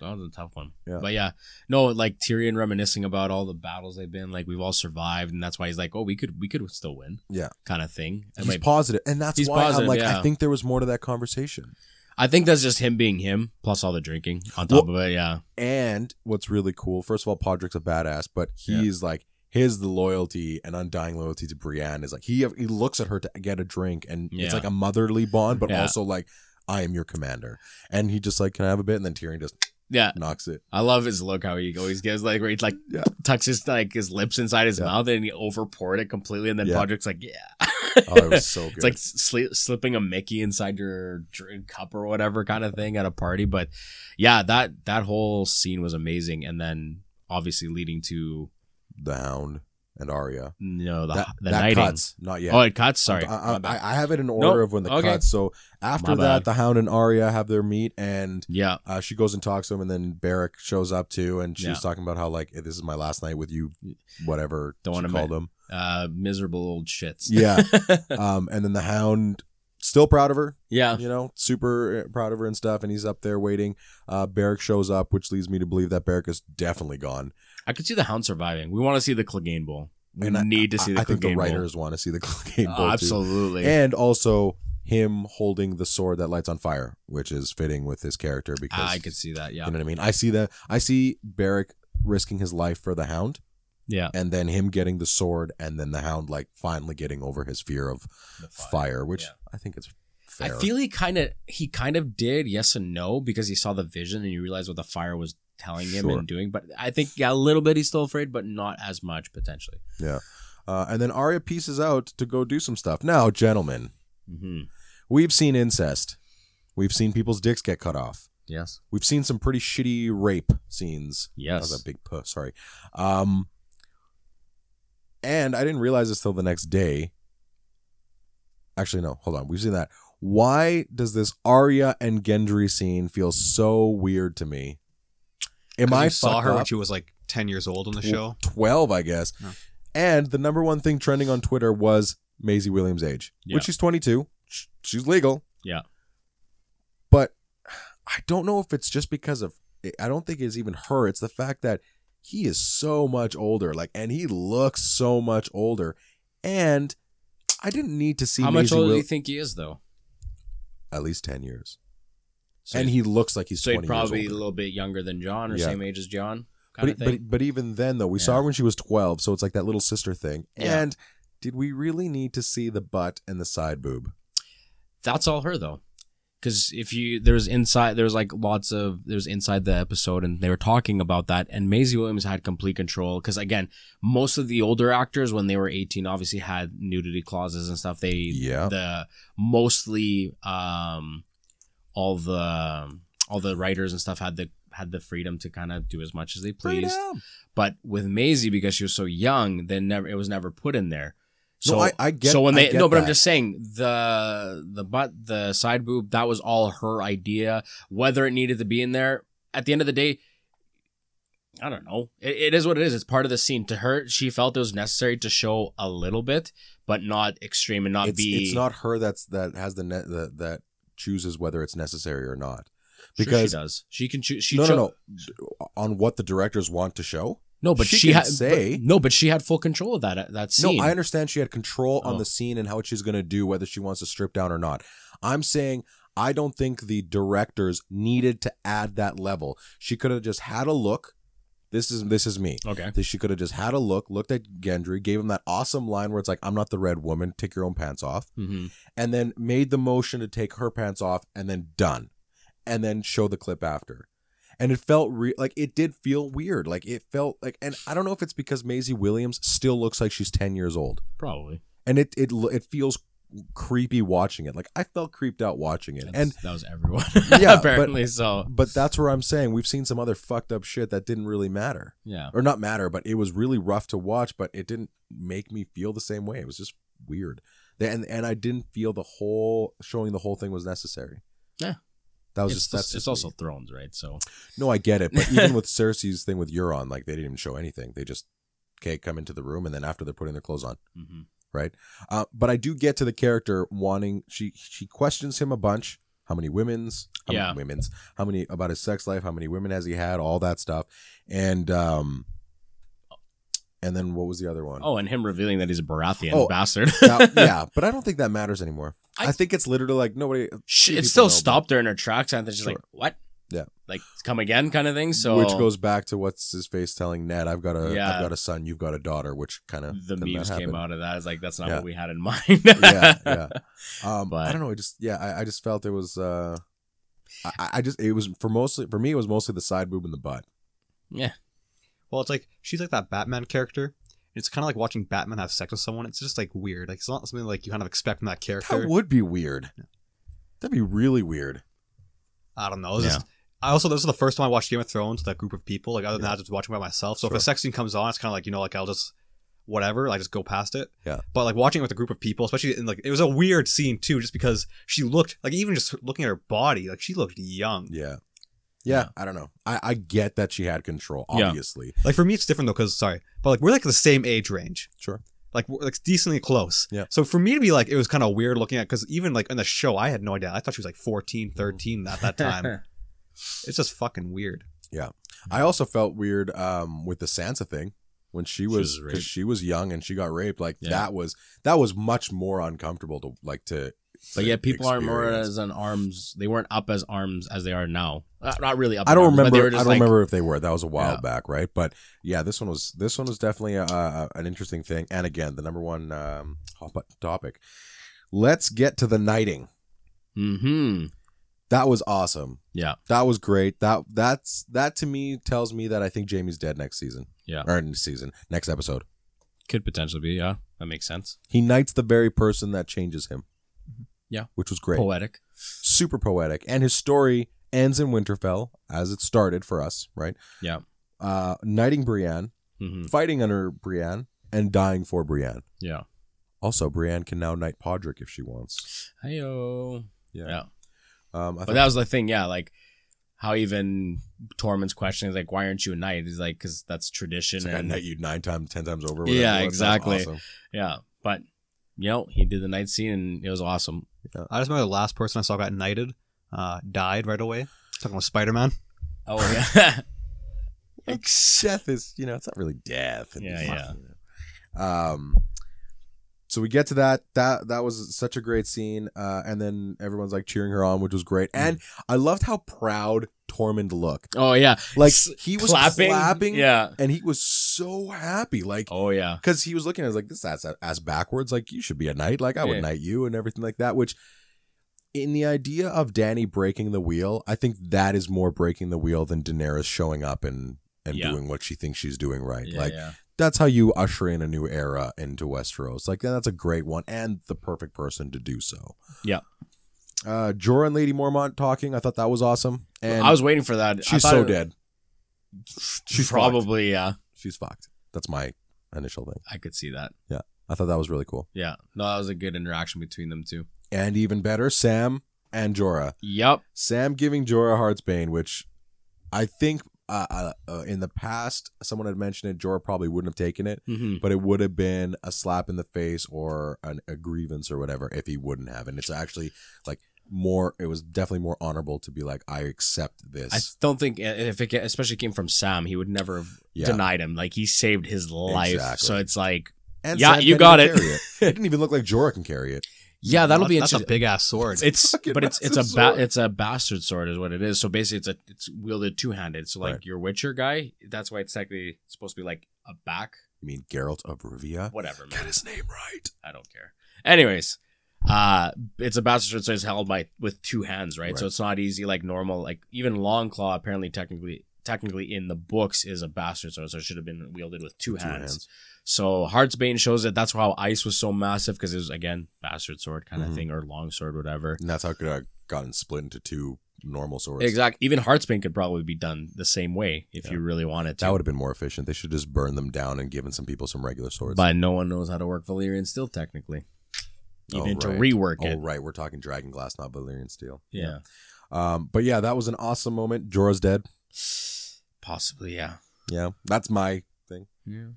That was a tough one. Yeah. But yeah, no, like Tyrion reminiscing about all the battles they've been, like we've all survived, and that's why he's like, oh, we could we could still win. Yeah. Kind of thing. And he's like, positive. And that's why positive, I'm like, yeah. I think there was more to that conversation. I think that's just him being him, plus all the drinking on top well, of it, yeah. And what's really cool, first of all, Podrick's a badass, but he's yeah. like, his loyalty and undying loyalty to Brienne is like, he, he looks at her to get a drink, and yeah. it's like a motherly bond, but yeah. also like, I am your commander. And he just like, can I have a bit? And then Tyrion just... Yeah, knocks it. I love his look. How he always gets like where he like yeah. tucks his like his lips inside his yeah. mouth and he overpoured it completely. And then yeah. Podrick's like, yeah, oh, it was so good. It's like sli slipping a Mickey inside your drink cup or whatever kind of thing at a party. But yeah, that that whole scene was amazing. And then obviously leading to the Hound and Arya. No, the that, the that knighting. Cuts. Not yet. Oh, it cuts. Sorry, I, I, I have it in order nope. of when the okay. cuts. So after that, the Hound and Arya have their meet, and yeah, uh, she goes and talks to him, and then Beric shows up too, and she's yeah. talking about how like hey, this is my last night with you, whatever. Don't want to call them uh, miserable old shits. Yeah, um, and then the Hound still proud of her. Yeah, you know, super proud of her and stuff, and he's up there waiting. Uh, Beric shows up, which leads me to believe that Beric is definitely gone. I could see the Hound surviving. We want to see the Clegane Bowl. We and need I, to see the I Clegane think the writers Bowl. want to see the Clegane Bowl. Oh, absolutely. Too. And also him holding the sword that lights on fire, which is fitting with his character because I could see that, yeah. You know what I mean? I see that I see Beric risking his life for the Hound. Yeah. And then him getting the sword and then the Hound like finally getting over his fear of fire. fire, which yeah. I think it's fair. I feel he kind of he kind of did, yes and no, because he saw the vision and you realized what the fire was telling him sure. and doing, but I think yeah, a little bit he's still afraid, but not as much potentially. Yeah, uh, and then Arya pieces out to go do some stuff. Now, gentlemen, mm-hmm. we've seen incest, we've seen people's dicks get cut off, Yes. We've seen some pretty shitty rape scenes. Yes. That was a big puh, sorry. Um, and I didn't realize this till the next day. Actually, no, hold on. We've seen that. Why does this Arya and Gendry scene feel so weird to me? Am I saw her up? when she was like ten years old on the Tw show? twelve, I guess. Oh. And the number one thing trending on Twitter was Maisie Williams' age, yeah. which she's twenty-two. She's legal. Yeah. But I don't know if it's just because of, I don't think it's even her. It's the fact that he is so much older, like, and he looks so much older. And I didn't need to see How Maisie much older Will do you think he is, though? At least ten years. So and he looks like he's so twenty he'd probably years a little bit younger than John or yeah. same age as John. Kind but, of thing. But, but even then, though, we yeah. saw her when she was twelve, so it's like that little sister thing. Yeah. And did we really need to see the butt and the side boob? That's all her, though. Because if you, there's inside, there's like lots of, there's inside the episode and they were talking about that, and Maisie Williams had complete control. Because again, most of the older actors when they were eighteen obviously had nudity clauses and stuff. They, yeah. the mostly, um, all the, all the writers and stuff had the, had the freedom to kind of do as much as they pleased. Freedom. But with Maisie, because she was so young, then never, it was never put in there. So no, I, I get. So when they no, but that. I'm just saying the the butt, the side boob, that was all her idea. Whether it needed to be in there at the end of the day, I don't know. It, it is what it is. It's part of the scene. To her, she felt it was necessary to show a little bit, but not extreme and not it's, be. It's not her that's that has the net the, that chooses whether it's necessary or not. Because sure she does. She can choose. She no, no, no. On what the directors want to show. No, but she, she had say but, no, but she had full control of that that scene. No, I understand she had control oh. on the scene and how she's going to do whether she wants to strip down or not. I'm saying I don't think the directors needed to add that level. She could have just had a look. This is this is me. Okay, she could have just had a look, looked at Gendry, gave him that awesome line where it's like, "I'm not the red woman. Take your own pants off," mm-hmm. and then made the motion to take her pants off, and then done, and then show the clip after. And it felt re like it did feel weird. Like it felt like, and I don't know if it's because Maisie Williams still looks like she's ten years old. Probably. And it it it feels creepy watching it. Like I felt creeped out watching it. That's, and that was everyone. Yeah, apparently but, so. But that's where I'm saying we've seen some other fucked up shit that didn't really matter. Yeah. Or not matter, but it was really rough to watch. But it didn't make me feel the same way. It was just weird. And and I didn't feel the whole showing the whole thing was necessary. Yeah. That was it's just, that's just it's also Thrones, right? So no, I get it. But even with Cersei's thing with Euron, like they didn't even show anything. They just okay come into the room, and then after they're putting their clothes on, mm-hmm. right? Uh, but I do get to the character wanting. She she questions him a bunch. How many women's? How yeah, many women's. How many about his sex life? How many women has he had? All that stuff, and um, and then what was the other one? Oh, and him revealing that he's a Baratheon oh, bastard. that, yeah, but I don't think that matters anymore. I, I think it's literally like nobody. It still know, stopped her in her tracks, and they're just sure. like, "What?" Yeah, like come again, kind of thing. So, which goes back to what's his face telling Ned, "I've got a, yeah. I've got a son, you've got a daughter," which kind of the memes came out of that. It's like that's not yeah. what we had in mind. yeah, yeah. Um, but I don't know. I just, yeah, I, I just felt it was. Uh, I, I just it was for mostly for me it was mostly the side boob and the butt. Yeah. Well, it's like she's like that Batman character. It's kind of like watching Batman have sex with someone. It's just like weird. Like it's not something like you kind of expect from that character. That would be weird. Yeah. That'd be really weird. I don't know. Yeah. Just, I also this is the first time I watched Game of Thrones with that group of people. Like other than yeah. that, I was just watching by myself. So sure. if a sex scene comes on, it's kind of like you know, like I'll just whatever, like just go past it. Yeah. But like watching it with a group of people, especially in like it was a weird scene too, just because she looked like even just looking at her body, like she looked young. Yeah. Yeah, I don't know. I, I get that she had control, obviously. Yeah. Like, for me, it's different, though, because, sorry, but, like, we're, like, the same age range. Sure. Like, we're, like, decently close. Yeah. So, for me to be, like, it was kind of weird looking at, because even, like, in the show, I had no idea. I thought she was, like, fourteen, thirteen at that time. It's just fucking weird. Yeah. I also felt weird um, with the Sansa thing when she was, because she, she was young and she got raped. Like, yeah. that was, that was much more uncomfortable to, like, to... But yeah, people experience. aren't more as an arms. They weren't up as arms as they are now. Not, not really up. I don't arms, remember. I don't like, remember if they were. That was a while yeah. back, right? But yeah, this one was. This one was definitely a, a, an interesting thing. And again, the number one um, topic. Let's get to the knighting. Mm-hmm. That was awesome. Yeah, that was great. That that's that to me tells me that I think Jaime's dead next season. Yeah, or next season, next episode. Could potentially be. Yeah, that makes sense. He knights the very person that changes him. Yeah. Which was great. Poetic. Super poetic. And his story ends in Winterfell, as it started for us, right? Yeah. Uh, knighting Brienne, mm-hmm. fighting under Brienne, and dying for Brienne. Yeah. Also, Brienne can now knight Podrick if she wants. Heyo. Yeah. yeah. Um, I but that was the thing, yeah, like, how even Tormund's question is like, why aren't you a knight? He's like, because that's tradition. It's like, and I knight you nine times, ten times over. Whatever. Yeah, exactly. Awesome. Yeah, but, you know, he did the night scene, and it was awesome. Yeah. I just remember the last person I saw got knighted, uh, died right away. I'm talking about Spider-Man. Oh, yeah. Like, death is, you know, it's not really death. And yeah, yeah. Fun, you know? Um, so we get to that. That that was such a great scene. Uh, and then everyone's like cheering her on, which was great. And I loved how proud Tormund looked. Oh, yeah. Like, he was clapping. clapping yeah. And he was so happy. Like, oh, yeah. Because he was looking at us like, this ass, ass backwards. Like, you should be a knight. Like, I would yeah. knight you and everything like that. Which, in the idea of Dany breaking the wheel, I think that is more breaking the wheel than Daenerys showing up and, and yeah. doing what she thinks she's doing right. Yeah, like, yeah. That's how you usher in a new era into Westeros. Like, that's a great one and the perfect person to do so. Yeah. Uh, Jorah and Lady Mormont talking. I thought that was awesome. And I was waiting for that. She's so it... dead. She's probably, fucked. yeah. She's fucked. That's my initial thing. I could see that. Yeah. I thought that was really cool. Yeah. No, that was a good interaction between them two. And even better, Sam and Jorah. Yep. Sam giving Jorah Heartsbane, which I think... Uh, uh, in the past, someone had mentioned it. Jorah probably wouldn't have taken it, mm-hmm. but it would have been a slap in the face or an, a grievance or whatever if he wouldn't have. And it's actually like more. It was definitely more honorable to be like, I accept this. I don't think if it especially came from Sam, he would never have yeah. denied him. Like, he saved his life, exactly. So it's like, and yeah, Sam you got it. it. It didn't even look like Jorah can carry it. Yeah, that'll well, be that's a big ass sword. It's, it's but it's it's a ba it's a bastard sword is what it is. So basically, it's a it's wielded two handed. So like right. your Witcher guy, that's why it's technically supposed to be like a back. You mean Geralt of Rivia? Whatever, man. Get his name right. I don't care. Anyways, uh, it's a bastard sword, so it's held by with two hands, right? right? So it's not easy like normal. Like even Longclaw, apparently technically technically in the books is a bastard sword, so it should have been wielded with two, two hands. hands. So Heartsbane shows that that's how ice was so massive, because it was, again, bastard sword kind of mm-hmm. thing, or long sword, whatever. And that's how it could have gotten split into two normal swords. Exactly. Even Heartsbane could probably be done the same way if yeah. you really wanted to. That would have been more efficient. They should just burn them down and given some people some regular swords. But no one knows how to work Valyrian steel, technically. Even oh, to right. rework oh, it. Oh, right. We're talking Dragonglass, not Valyrian steel. Yeah. yeah. Um, but yeah, that was an awesome moment. Jorah's dead. Possibly, yeah. Yeah. That's my thing. Yeah.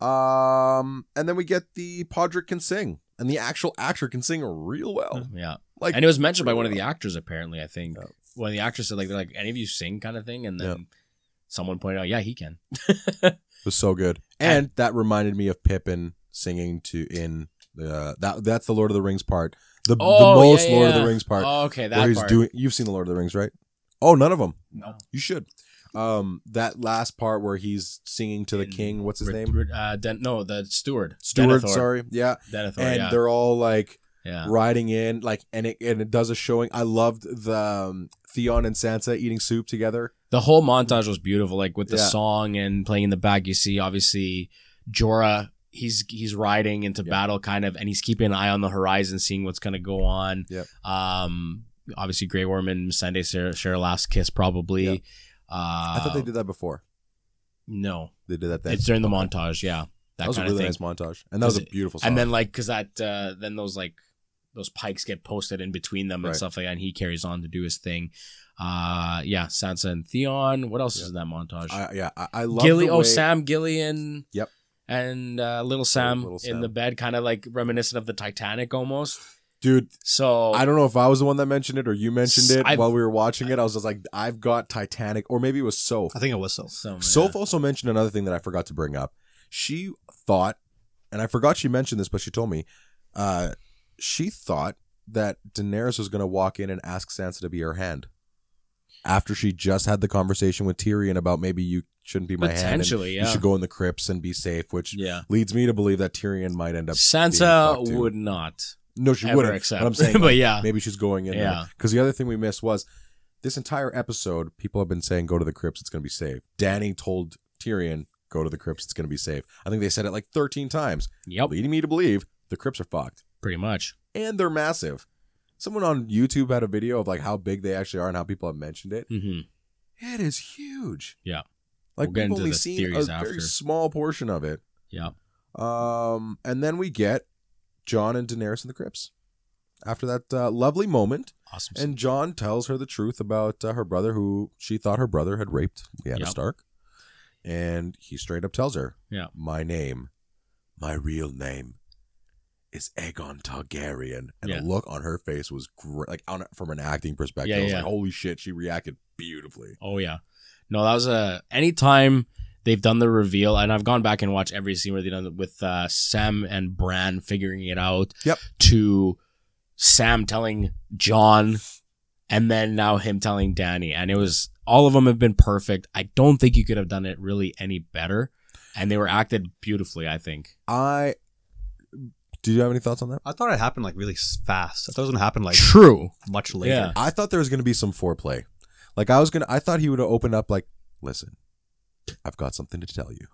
Um, and then we get the Podrick can sing, and the actual actor can sing real well. Yeah, like, and it was mentioned by one of the actors. Apparently, I think yeah. one of the actors said like they're like, any of you sing kind of thing, and then yeah. someone pointed out, yeah, he can. It was so good, and, and that reminded me of Pippin singing to in the that that's the Lord of the Rings part, the, oh, the most yeah, yeah. Lord of the Rings part. Oh, okay, that where he's part. doing. You've seen the Lord of the Rings, right? Oh, none of them. No, you should. Um, that last part where he's singing to the in, king, what's his R name? Uh, Den no, the steward. Steward, Denethor. sorry, yeah. Denethor, and yeah. they're all like yeah. riding in, like, and it and it does a showing. I loved the um, Theon and Sansa eating soup together. The whole montage was beautiful, like with the yeah. song and playing in the back. You see, obviously, Jorah. He's he's riding into yeah. battle, kind of, and he's keeping an eye on the horizon, seeing what's gonna go on. Yeah. Um. Obviously, Grey Worm and Missandei share, share a last kiss, probably. Yeah. Uh, I thought they did that before. No, they did that. Then. It's during the montage. Yeah, that, that was kind a really of thing. nice montage, and that was a beautiful song. And then like, cause that uh, then those like those pikes get posted in between them and right. stuff like that, and he carries on to do his thing. Uh, yeah, Sansa and Theon. What else yeah. is in that montage? I, yeah, I, I love Gilly. The way... Oh, Sam Gillian. Yep, and uh, little Sam little in Sam. the bed, kind of like reminiscent of the Titanic almost. Dude, so I don't know if I was the one that mentioned it or you mentioned it I've, while we were watching it. I was just like, I've got Titanic, or maybe it was Soph. I think it was Soph. So, Soph yeah. also mentioned another thing that I forgot to bring up. She thought, and I forgot she mentioned this, but she told me, uh, she thought that Daenerys was going to walk in and ask Sansa to be her hand. After she just had the conversation with Tyrion about maybe you shouldn't be my hand. Potentially, yeah. You should go in the crypts and be safe, which yeah. leads me to believe that Tyrion might end up Sansa being would not. No, she wouldn't. Accept. But I'm saying, like, but yeah, maybe she's going in. Yeah. Because the other thing we missed was this entire episode. People have been saying, "Go to the crypts. It's going to be safe." Dany told Tyrion, "Go to the crypts. It's going to be safe." I think they said it like thirteen times. Yep. Leading me to believe the crypts are fucked. Pretty much. And they're massive. someone on YouTube had a video of like how big they actually are and how people have mentioned it. Mm-hmm. It is huge. Yeah. Like we'll we've only seen a after. very small portion of it. Yeah. Um, and then we get Jon and Daenerys in the crypts. After that uh, lovely moment, awesome. And Jon tells her the truth about uh, her brother, who she thought her brother had raped Lyanna yep. Stark. And he straight up tells her, yeah. my name, my real name is Aegon Targaryen. And yeah. the look on her face was great, like on, from an acting perspective. Yeah, I was yeah. like, holy shit, she reacted beautifully. Oh, yeah. No, that was a, anytime they've done the reveal, and I've gone back and watched every scene where they've done it with uh, Sam and Bran figuring it out yep. to Sam telling Jon and then now him telling Dany. And it was, all of them have been perfect. I don't think you could have done it really any better. And they were acted beautifully, I think. I, do you have any thoughts on that? I thought it happened like really fast. I thought it was going to happen like True. much later. Yeah. I thought there was going to be some foreplay. Like I was going to, I thought he would have opened up like, listen, I've got something to tell you.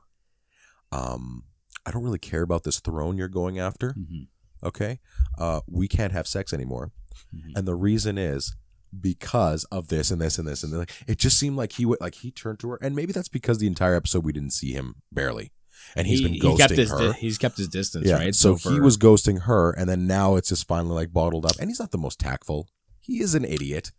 Um, I don't really care about this throne you're going after. Mm-hmm. Okay. Uh, we can't have sex anymore. Mm-hmm. And the reason is, because of this and this and this and this. It just seemed like he would like he turned to her, and maybe that's because the entire episode we didn't see him barely, and he's he, been ghosting he kept his her. He's kept his distance, yeah. right? So, so he was ghosting her, and then now it's just finally like bottled up. And he's not the most tactful. He is an idiot.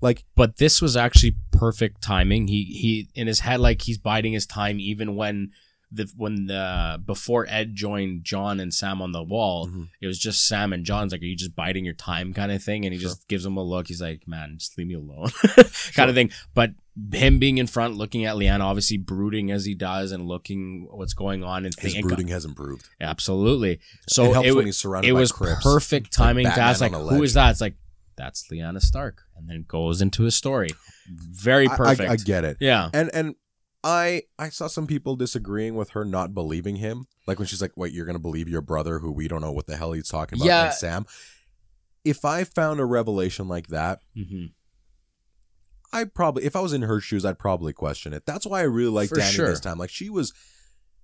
Like, but this was actually perfect timing. He he in his head like he's biding his time, even when the when the before Ed joined Jon and Sam on the wall, mm-hmm. it was just Sam and Jon's like, are you just biding your time kind of thing? And he sure. just gives him a look. He's like, man, just leave me alone kind sure. of thing. But him being in front, looking at Lyanna, obviously brooding as he does and looking what's going on. And his brooding has improved. Absolutely. So it, helps it, when he's surrounded it by was Crips. perfect timing. Like that's like, who is that? It's like, that's Lyanna Stark. And then goes into his story. Very perfect. I, I, I get it. Yeah. And, and, I I saw some people disagreeing with her not believing him. Like when she's like, wait, you're going to believe your brother who we don't know what the hell he's talking about, yeah. like Sam. If I found a revelation like that, mm-hmm. I probably, if I was in her shoes, I'd probably question it. That's why I really like Dany sure. this time. Like she was,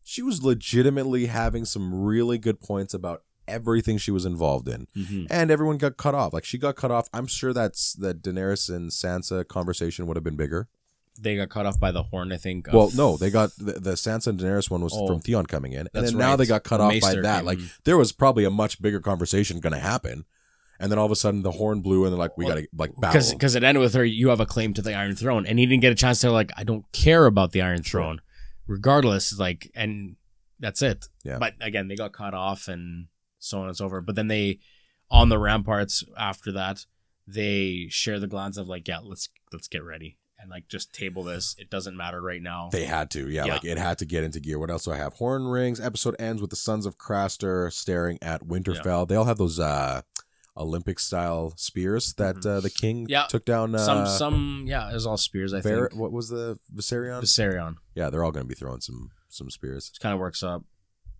she was legitimately having some really good points about everything she was involved in. Mm-hmm. And everyone got cut off. Like she got cut off. I'm sure that's that Daenerys and Sansa conversation would have been bigger. They got cut off by the horn, I think. Of... Well, no, they got the, the Sansa and Daenerys one was oh, from Theon coming in, and then right. now they got cut off Maester by that. Came. Like there was probably a much bigger conversation going to happen, and then all of a sudden the horn blew, and they're like, "We well, got to like battle." Because because it ended with her. You have a claim to the Iron Throne, and he didn't get a chance to like. I don't care about the Iron Throne, regardless. Like, and that's it. Yeah. But again, they got cut off, and so on and so forth. But then they, on the ramparts after that, they share the glance of like, "Yeah, let's let's get ready." And like just table this. It doesn't matter right now. They had to, yeah, yeah. Like it had to get into gear. What else do I have? Horn rings. Episode ends with the Sons of Craster staring at Winterfell. Yeah. They all have those uh, Olympic style spears that mm-hmm. uh, the king yeah. took down. Uh, some, some, yeah, it was all spears. I Var think. What was the Viserion? Viserion. Yeah, they're all going to be throwing some some spears. It kind of works up.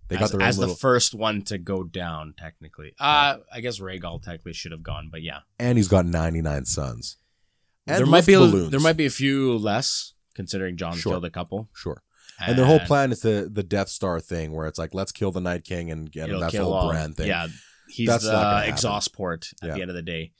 They as, got their as own little... the first one to go down. Technically, uh, yeah. I guess Rhaegal technically should have gone, but yeah. And he's got ninety-nine sons. And there might be a, there might be a few less, considering Jon sure. killed a couple. Sure. And, and their whole plan is the the Death Star thing, where it's like, let's kill the Night King and get him. That's the whole Bran thing. Yeah, he's that's the exhaust port at yeah. the end of the day.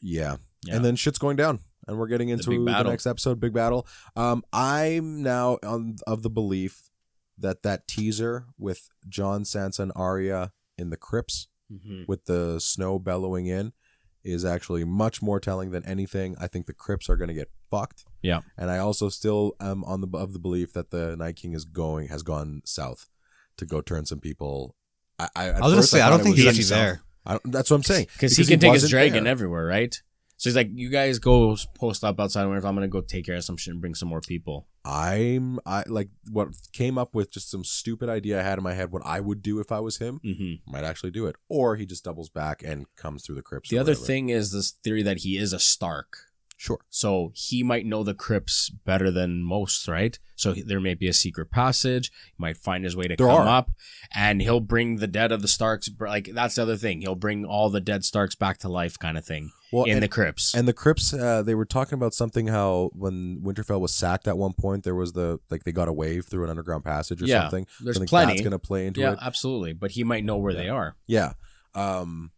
Yeah. yeah, and then shit's going down, and we're getting into the, the next episode, big battle. Um, I'm now on, of the belief that that teaser with Jon, Sansa, and Arya in the crypts, mm-hmm. with the snow bellowing in. Is actually much more telling than anything. I think the Crips are going to get fucked. Yeah, and I also still am on the of the belief that the Night King is going has gone south to go turn some people. I, I, I was going to say I, I don't think he's actually there. I don't, that's what I'm saying because he can he take his dragon there. everywhere, right? So he's like, you guys go post up outside. Where if I'm going to go take care of some shit and bring some more people. I'm I like what came up with just some stupid idea I had in my head. What I would do if I was him, mm-hmm. might actually do it, or he just doubles back and comes through the Crips. The other whatever. thing is this theory that he is a Stark. Sure. So he might know the Crips better than most, right? So there may be a secret passage. He might find his way to there come are. up, and he'll bring the dead of the Starks. Like that's the other thing. He'll bring all the dead Starks back to life, kind of thing. Well, in and, the Crips. And the Crips, uh, they were talking about something how when Winterfell was sacked at one point, there was the like they got a wave through an underground passage or yeah, something. There's I think plenty. That's going to play into yeah, it. Yeah, absolutely. But he might know where yeah. they are. Yeah. Um.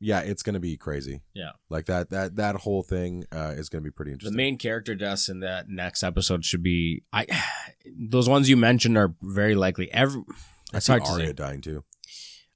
yeah, it's going to be crazy. Yeah. Like that that that whole thing uh, is going to be pretty interesting. The main character deaths in that next episode should be I those ones you mentioned are very likely. Every I see Arya dying too.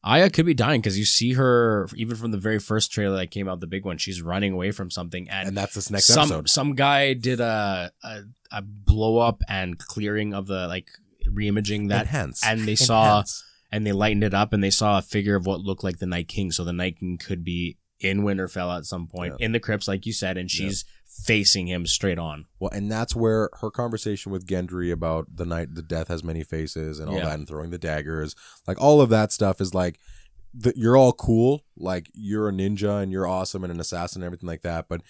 Aya could be dying because you see her even from the very first trailer that came out, the big one. She's running away from something, and, and that's this next some, episode. Some guy did a, a a blow up and clearing of the like reimaging that, Enhance. and they Enhance. saw and they lightened it up, and they saw a figure of what looked like the Night King. So the Night King could be in Winterfell at some point yeah. in the crypts, like you said, and she's yeah. facing him straight on. Well, and that's where her conversation with Gendry about the night, the death has many faces, and all yeah. that, and throwing the daggers, like all of that stuff is like, the, you're all cool, like you're a ninja and you're awesome and an assassin and everything like that. But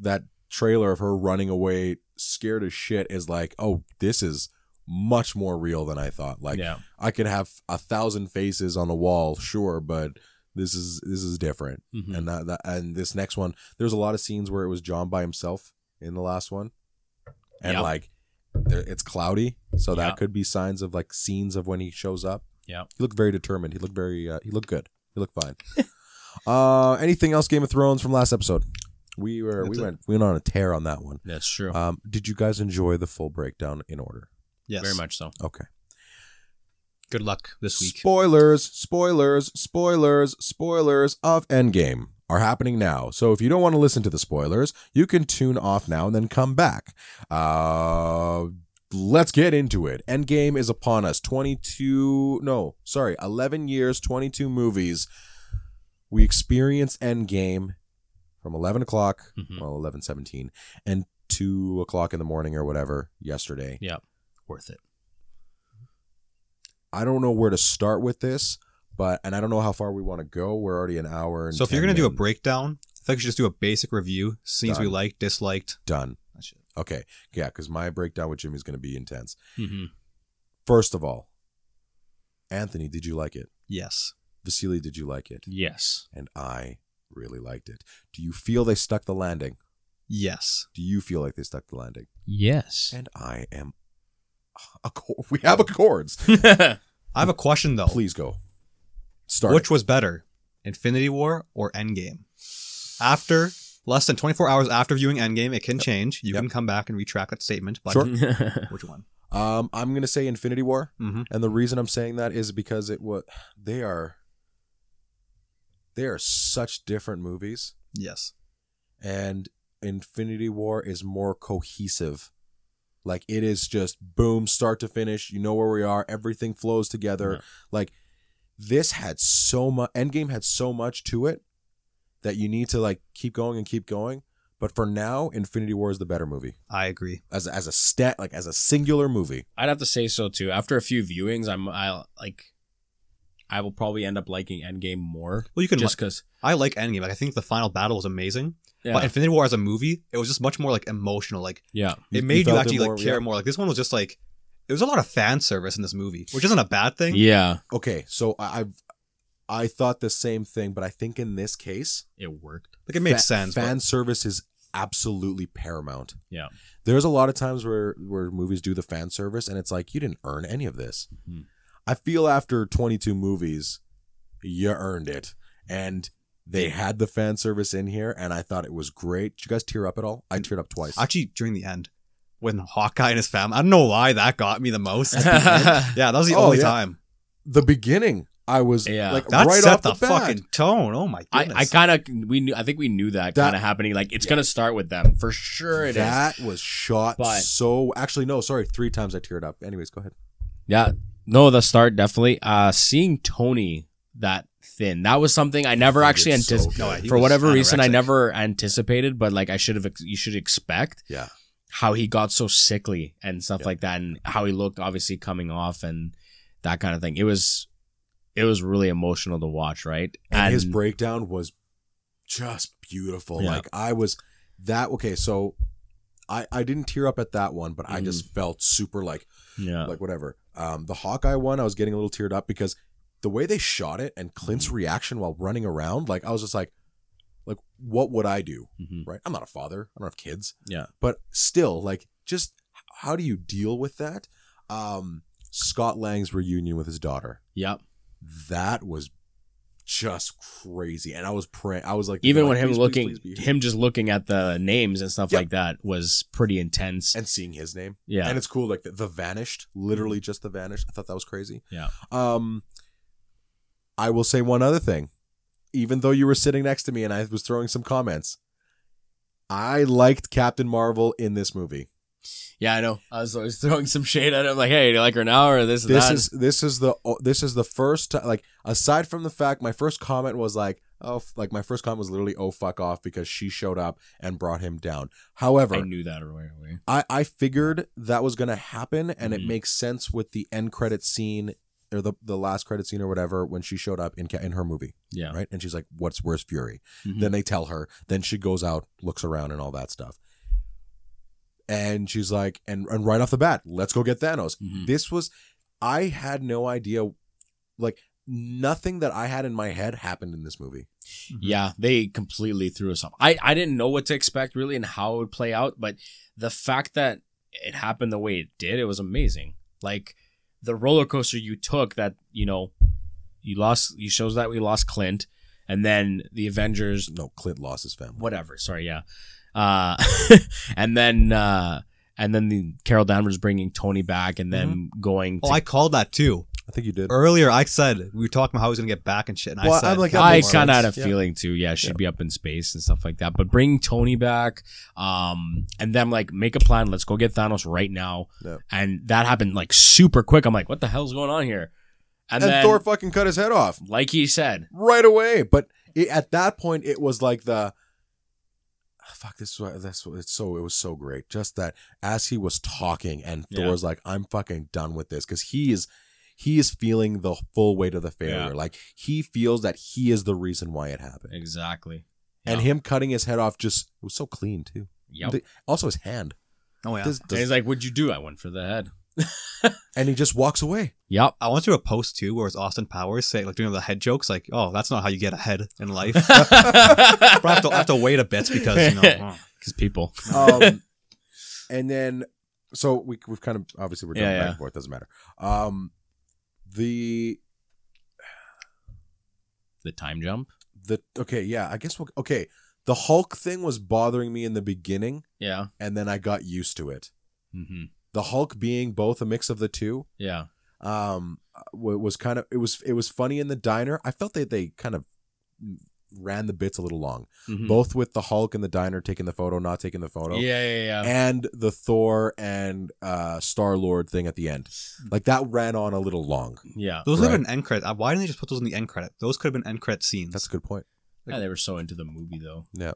that trailer of her running away, scared as shit, is like, oh, this is much more real than I thought. Like, yeah. I could have a thousand faces on a wall, sure, but this is this is different, mm-hmm. and that, that and this next one, there's a lot of scenes where it was Jon by himself in the last one, and yep. like it's cloudy, so yep. that could be signs of like scenes of when he shows up. Yeah, he looked very determined. He looked very uh, he looked good. He looked fine. uh, anything else? Game of Thrones from last episode. We were That's we it. went we went on a tear on that one. That's true. Um, did you guys enjoy the full breakdown in order? Yes, very much so. Okay. Good luck this week. Spoilers, spoilers, spoilers, spoilers of Endgame are happening now. So if you don't want to listen to the spoilers, you can tune off now and then come back. Uh, let's get into it. Endgame is upon us. twenty-two, no, sorry, eleven years, twenty-two movies. We experience Endgame from eleven o'clock, mm-hmm. well, eleven seventeen, and two o'clock in the morning or whatever yesterday. Yeah, worth it. I don't know where to start with this, but and I don't know how far we want to go. We're already an hour. And so if you're going to do a breakdown, I think we should just do a basic review. Scenes we liked, disliked. Done. Okay. Yeah, because my breakdown with Jimmy is going to be intense. Mm-hmm. First of all, Anthony, did you like it? Yes. Vasily, did you like it? Yes. And I really liked it. Do you feel they stuck the landing? Yes. Do you feel like they stuck the landing? Yes. And I am Accord. We have accords. I have a question though. Please go. Start. Which it. was better, Infinity War or Endgame? After less than twenty-four hours after viewing Endgame, it can yep. change. You yep. can come back and retract that statement. But sure. Which one? Um, I'm going to say Infinity War, mm-hmm. and the reason I'm saying that is because it was they are they are such different movies. Yes, and Infinity War is more cohesive. Like, it is just, boom, start to finish. You know where we are. Everything flows together. Yeah. Like, this had so much... Endgame had so much to it that you need to, like, keep going and keep going. But for now, Infinity War is the better movie. I agree. As, as a stat, like, as a singular movie. I'd have to say so, too. After a few viewings, I'm, I'll, like... I will probably end up liking Endgame more. Well, you can just because like, I like Endgame. Like, I think the final battle was amazing. Yeah. But Infinity War as a movie, it was just much more like emotional. Like, yeah, it you, made you, you actually more, like care yeah. more. Like this one was just like it was a lot of fan service in this movie, which isn't a bad thing. Yeah. Okay, so I I thought the same thing, but I think in this case it worked. Like it made sense. Fan but... service is absolutely paramount. Yeah. There's a lot of times where where movies do the fan service, and it's like you didn't earn any of this. Mm-hmm. I feel after twenty-two movies, you earned it. And they had the fan service in here, and I thought it was great. Did you guys tear up at all? I teared up twice. Actually, during the end, when Hawkeye and his family, I don't know why that got me the most. yeah, that was the oh, only yeah. time. The beginning, I was yeah. like that right set off the, the fucking tone. Oh my goodness! I, I kind of we knew. I think we knew that, that kind of happening. Like it's yeah. gonna start with them for sure. It that is. That was shot but, so. Actually, no, sorry. Three times I teared up. Anyways, go ahead. Yeah. No, the start, definitely. Uh, seeing Tony that thin, that was something I never actually anticipated. So no, for whatever reason, I never anticipated, but like I should have, you should expect yeah. how he got so sickly and stuff yeah. like that, and how he looked obviously coming off and that kind of thing. It was, it was really emotional to watch, right? And, and his breakdown was just beautiful. Yeah. Like I was that, okay, so I, I didn't tear up at that one, but mm. I just felt super like, yeah, like whatever. Um, the Hawkeye one, I was getting a little teared up because the way they shot it and Clint's reaction while running around, like I was just like, like what would I do, mm-hmm. right? I'm not a father, I don't have kids, yeah, but still, like, just how do you deal with that? Um, Scott Lang's reunion with his daughter, yep, that was just crazy. And I was praying. I was like, even when like, him please, looking, please, please, please. him just looking at the names and stuff yep. like that was pretty intense. And seeing his name. Yeah. And it's cool. Like the, the Vanished, literally just the Vanished. I thought that was crazy. Yeah. Um, I will say one other thing. Even though you were sitting next to me and I was throwing some comments, I liked Captain Marvel in this movie. Yeah, I know. I was always throwing some shade at him, like, "Hey, do you like her now or this?" This is this is the this is the first time. Like, aside from the fact, my first comment was like, "Oh, like my first comment was literally, oh, fuck off," because she showed up and brought him down. However, I knew that right away. I I figured that was gonna happen, and mm-hmm. it makes sense with the end credit scene. Or the, the last credit scene or whatever when she showed up in in her movie. Yeah. Right? And she's like, what's where's Fury? Mm-hmm. Then they tell her. Then she goes out, looks around and all that stuff. And she's like, and, and right off the bat, let's go get Thanos. Mm-hmm. This was, I had no idea, like nothing that I had in my head happened in this movie. Mm-hmm. Yeah, they completely threw us off. I, I didn't know what to expect really and how it would play out, but the fact that it happened the way it did, it was amazing. Like, the roller coaster you took that, you know, you lost, you shows that we lost Clint and then the Avengers. No, Clint lost his family. Whatever. Sorry. Yeah. Uh, and then, uh, and then the Carol Danvers bringing Tony back and then mm-hmm. going. To oh, I called that too. I think you did. Earlier, I said, we were talking about how he's going to get back and shit. And well, I said, I'm like, I kind of had a yeah. feeling too. Yeah, she'd yeah. be up in space and stuff like that. But bring Tony back um, and then like make a plan. Let's go get Thanos right now. Yeah. And that happened like super quick. I'm like, what the hell's going on here? And, and then, Thor fucking cut his head off. Like he said. Right away. But it, at that point, it was like the... Fuck, this was that's it's so it was so great. Just that as he was talking and yeah. Thor's like, I'm fucking done with this because he is... He is feeling the full weight of the failure. Yeah. Like, he feels that he is the reason why it happened. Exactly. Yep. And him cutting his head off just it was so clean, too. Yep. Also, his hand. Oh, yeah. Does, does, and he's like, what'd you do? I went for the head. And he just walks away. Yep. I went through a post, too, where it's Austin Powers saying, like, doing the head jokes. Like, oh, that's not how you get ahead in life. But I have to, I have to wait a bit because, you know. Because people. Um, and then, so we, we've kind of, obviously, we're doing yeah, back yeah. and forth. Doesn't matter. Um. The the time jump. The okay, yeah. I guess we'll, okay. The Hulk thing was bothering me in the beginning. Yeah, and then I got used to it. Mm-hmm. The Hulk being both a mix of the two. Yeah. Um, was kind of it was it was funny in the diner. I felt that they kind of ran the bits a little long, mm-hmm. both with the Hulk and the diner taking the photo, not taking the photo. Yeah, yeah, yeah. And the Thor and uh, Star-Lord thing at the end. Like, that ran on a little long. Yeah. Those right? have been end credit. Why didn't they just put those in the end credit? Those could have been end credit scenes. That's a good point. Like, yeah, they were so into the movie, though. Yeah.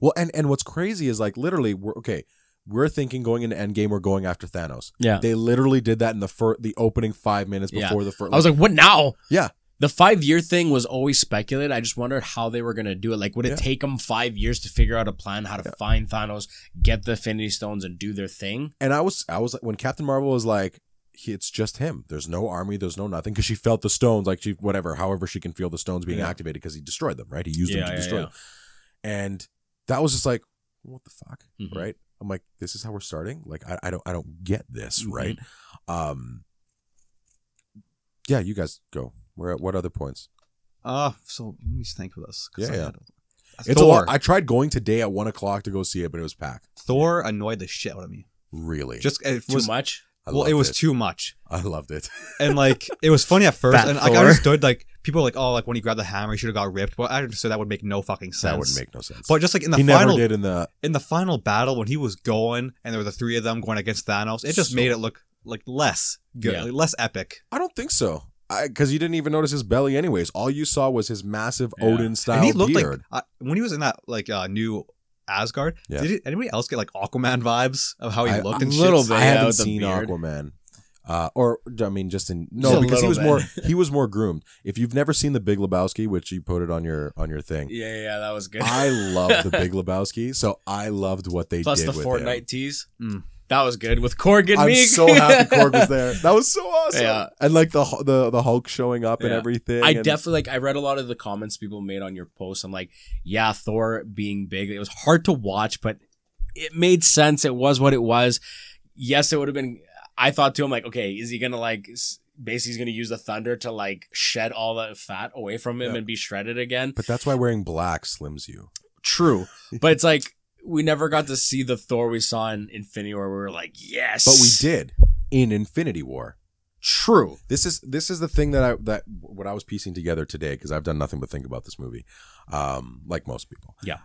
Well, and, and what's crazy is, like, literally, we're okay, we're thinking going into Endgame, we're going after Thanos. Yeah. They literally did that in the fir the opening five minutes before yeah. the first. I was like, what now? Yeah. The five-year thing was always speculated. I just wondered how they were going to do it. Like, would it yeah. take them five years to figure out a plan, how to yeah. find Thanos, get the Infinity Stones, and do their thing? And I was, I was like, when Captain Marvel was like, he, it's just him. There's no army. There's no nothing. Because she felt the stones, like, she, whatever, however she can feel the stones being yeah. activated because he destroyed them, right? He used yeah, them to yeah, destroy yeah. them. And that was just like, what the fuck, mm-hmm. right? I'm like, this is how we're starting? Like, I, I, don't, I don't get this, mm-hmm. right? Um, yeah, you guys go. We're at what other points? Uh, so let me think with us. Yeah, I yeah. It's Thor. a lot. I tried going today at one o'clock to go see it, but it was packed. Thor annoyed the shit out of me. Really? Just it too was, much. I well, it was it. too much. I loved it. And like, it was funny at first, Fat and like, I understood. Like, people were like, "Oh, like when he grabbed the hammer, he should have got ripped." But I understood that would make no fucking sense. That would make no sense. But just like in the he final, never did in the in the final battle when he was going, and there were the three of them going against Thanos, it just so, made it look like less good, yeah. like, less epic. I don't think so. Because you didn't even notice his belly anyways. All you saw was his massive yeah. Odin-style beard. And he looked beard. like, uh, when he was in that like uh, new Asgard, yeah. did it, anybody else get like Aquaman vibes of how he I, looked and shit? A little bit. I haven't seen beard. Aquaman. Uh, or, I mean, just in... No, just because he was bit. more he was more groomed. If you've never seen The Big Lebowski, which you put it on your on your thing. Yeah, yeah, that was good. I loved The Big Lebowski, so I loved what they Plus did the with Plus the Fortnite him. tease. Mm. That was good with Korg and I'm Meek. I'm so happy Korg was there. That was so awesome. Yeah. And like the the the Hulk showing up yeah. and everything. I and definitely like I read a lot of the comments people made on your post. I'm like, yeah, Thor being big. It was hard to watch, but it made sense. It was what it was. Yes, it would have been. I thought too. I'm like, okay, is he gonna like basically he's going to use the Thunder to like shed all the fat away from him yeah. and be shredded again. But that's why wearing black slims you. True. But it's like we never got to see the Thor we saw in Infinity War where we were like, yes. But we did in Infinity War. True. This is this is the thing that I that what I was piecing together today, because I've done nothing but think about this movie, um, like most people. Yeah.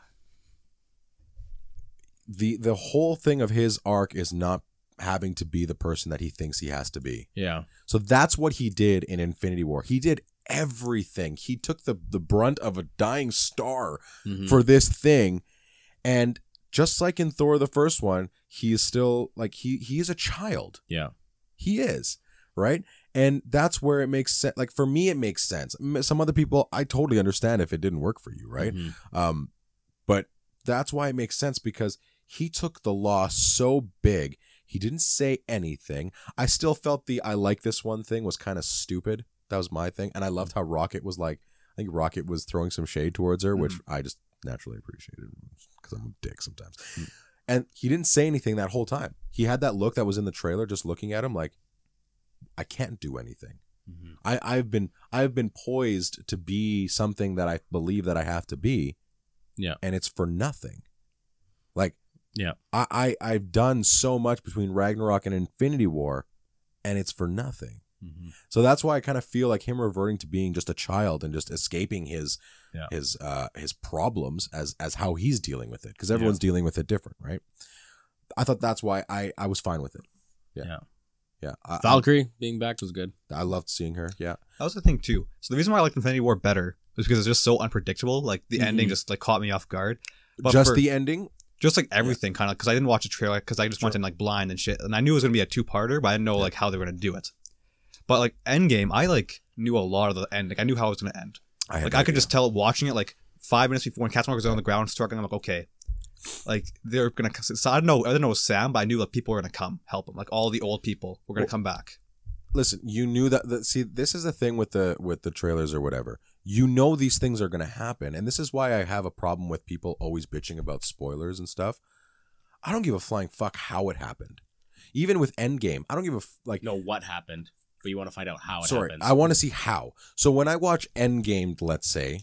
The the whole thing of his arc is not having to be the person that he thinks he has to be. Yeah. So that's what he did in Infinity War. He did everything. He took the the brunt of a dying star mm-hmm. for this thing, and just like in Thor the first one, he is still like he he is a child. Yeah. He is. Right? And that's where it makes sense. Like, for me, it makes sense. Some other people, I totally understand if it didn't work for you, right? Mm-hmm. Um, but that's why it makes sense, because he took the loss so big. He didn't say anything. I still felt the I like this one thing was kind of stupid. That was my thing. And I loved how Rocket was like, I think Rocket was throwing some shade towards her, mm-hmm. which I just naturally appreciated because I'm a dick sometimes. Mm-hmm. And he didn't say anything that whole time. He had that look that was in the trailer just looking at him like, I can't do anything. Mm-hmm. I, I've been I've been poised to be something that I believe that I have to be. Yeah. And it's for nothing. Like, yeah. I, I, I've done so much between Ragnarok and Infinity War, and it's for nothing. Mm-hmm. So that's why I kind of feel like him reverting to being just a child and just escaping his yeah. his uh his problems as as how he's dealing with it. Because everyone's yeah. dealing with it different, right? I thought that's why I, I was fine with it. Yeah. Yeah. Yeah, I, Valkyrie I, being back was good. I loved seeing her. Yeah, that was the thing too. So the reason why I liked Infinity War better was because it's just so unpredictable. Like the mm-hmm. ending just like caught me off guard. But just for, the ending, just like everything, yeah. kind of. Because I didn't watch a trailer because I just sure. went in like blind and shit. And I knew it was gonna be a two-parter, but I didn't know yeah. like how they were gonna do it. But like Endgame, I like knew a lot of the end. Like I knew how it was gonna end. I like I could idea. just tell watching it like five minutes before when Captain Marvel was on the ground struggling. I'm like, okay. Like they're gonna. So I don't know. I didn't know it was Sam, but I knew that people were gonna come help him. Like all the old people were gonna well, come back. Listen, you knew that, that. See, this is the thing with the with the trailers or whatever. You know these things are gonna happen, and this is why I have a problem with people always bitching about spoilers and stuff. I don't give a flying fuck how it happened. Even with Endgame, I don't give a f like. No, what happened? But you want to find out how it sorry, happens. I want to see how. So when I watch Endgame, let's say.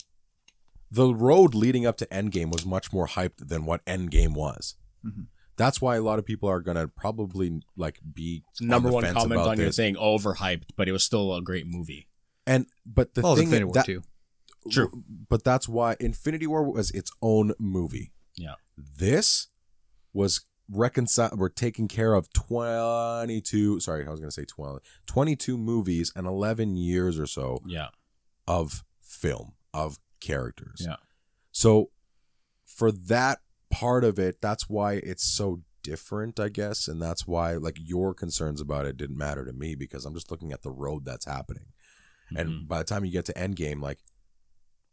The road leading up to Endgame was much more hyped than what Endgame was. Mm-hmm. That's why a lot of people are gonna probably like be number on the one fence comment about on this. Your thing overhyped, but it was still a great movie. And but the well, thing Infinity War that, too. True, but that's why Infinity War was its own movie. Yeah, this was reconcile. We're taking care of twenty-two. Sorry, I was gonna say twelve. twenty-two movies and eleven years or so. Yeah, of film of. Characters. Yeah. So for that part of it, that's why it's so different, I guess, and that's why like your concerns about it didn't matter to me because I'm just looking at the road that's happening. Mm-hmm. And by the time you get to Endgame, like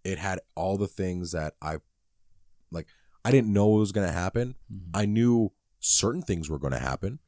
it had all the things that I like I didn't know it was going to happen. Mm-hmm. I knew certain things were going to happen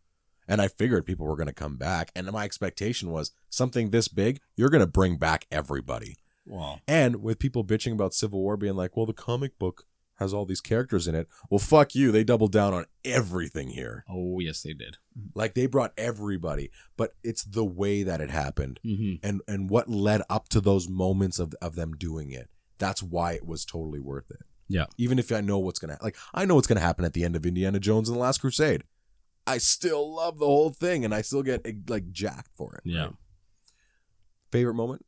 and I figured people were going to come back, and my expectation was something this big, you're going to bring back everybody. Wow. And with people bitching about Civil War being like, well, the comic book has all these characters in it. Well, fuck you. They doubled down on everything here. Oh, yes, they did. Like, they brought everybody. But it's the way that it happened mm-hmm. and, and what led up to those moments of, of them doing it. That's why it was totally worth it. Yeah. Even if I know what's going to like, I know what's going to happen at the end of Indiana Jones and the Last Crusade. I still love the whole thing, and I still get, like, jacked for it. Yeah. Right? Favorite moment?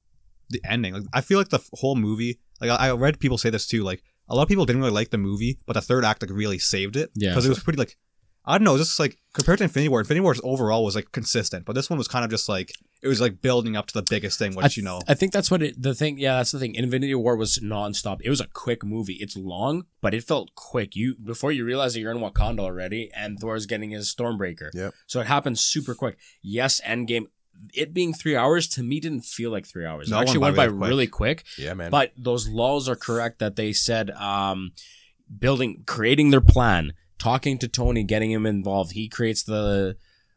The ending, like I feel like the whole movie, like I, I read people say this too, like a lot of people didn't really like the movie, but the third act like really saved it. Yeah, because it was pretty like I don't know, just like compared to Infinity War, Infinity War's overall was like consistent, but this one was kind of just like it was like building up to the biggest thing, which I, you know. I think that's what it. The thing, yeah, that's the thing. Infinity War was nonstop. It was a quick movie. It's long, but it felt quick. You before you realize that you're in Wakanda already, and Thor's getting his Stormbreaker. Yeah, so it happened super quick. Yes, Endgame. It being three hours to me didn't feel like three hours. No, it actually went by really, by really quick. Yeah, man. But those lulls are correct that they said um, building, creating their plan, talking to Tony, getting him involved. He creates the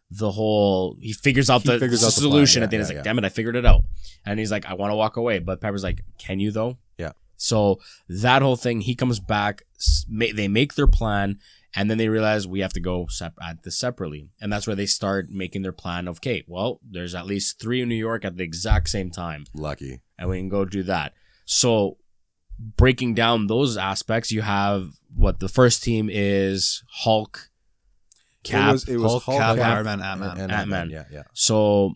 the whole. He figures out he the figures solution. Out the plan. Yeah, at the end, yeah, he's like, yeah. "Damn it, I figured it out." And he's like, "I want to walk away," but Pepper's like, "Can you though?" Yeah. So that whole thing, he comes back. They make their plan, And then they realize we have to go sep- at this separately. And that's where they start making their plan of, okay, well, there's at least three in New York at the exact same time. Lucky. And we can go do that. So breaking down those aspects, you have what the first team is Hulk, Cap, it was, it was Hulk, Hulk, Cap, Cap, Cap Ant-Man, Ant-Man. And Ant-Man. Yeah, yeah. So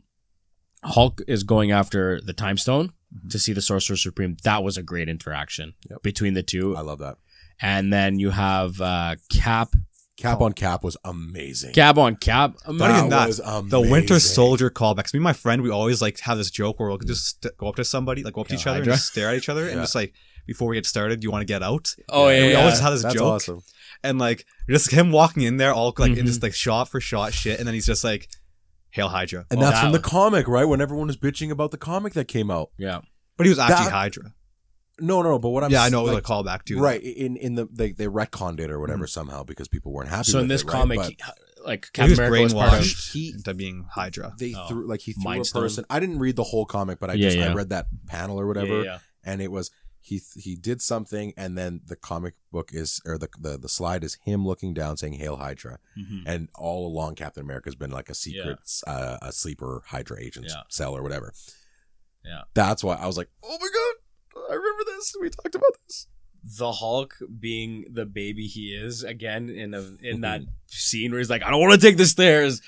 Hulk is going after the Time Stone mm-hmm. to see the Sorcerer Supreme. That was a great interaction yep. between the two. I love that. And then you have uh, Cap. Cap on Cap was amazing. Cap on Cap. Amazing. That was amazing. The Winter Soldier callbacks. Me and my friend, we always like have this joke where we'll just go up to somebody, like go up to each other and just stare at each other yeah. and just like, before we get started, do you want to get out? Oh, yeah. And we yeah. always have this That's joke. Awesome. And like, just him walking in there, all like mm-hmm. in just like shot for shot shit. And then he's just like, Hail Hydra. And oh, that's that from was. the comic, right? When everyone was bitching about the comic that came out. Yeah. But he was actually that Hydra. No, no, but what I'm yeah, I know like, it was a callback too, right? In in the they they retconned it or whatever mm-hmm. somehow because people weren't happy. So with in this it, comic, right? he, like Captain America was part of he, into being Hydra. They oh. threw like he threw Mind a person. Stone. I didn't read the whole comic, but I yeah, just yeah. I read that panel or whatever, yeah, yeah. and it was he he did something, and then the comic book is or the the, the slide is him looking down saying "Hail Hydra," mm-hmm. and all along Captain America has been like a secret yeah. uh, a sleeper Hydra agent yeah. cell or whatever. Yeah, that's why I was like, oh my god. I remember this. We talked about this. The Hulk being the baby he is again in a, in that scene where he's like, I don't want to take the stairs.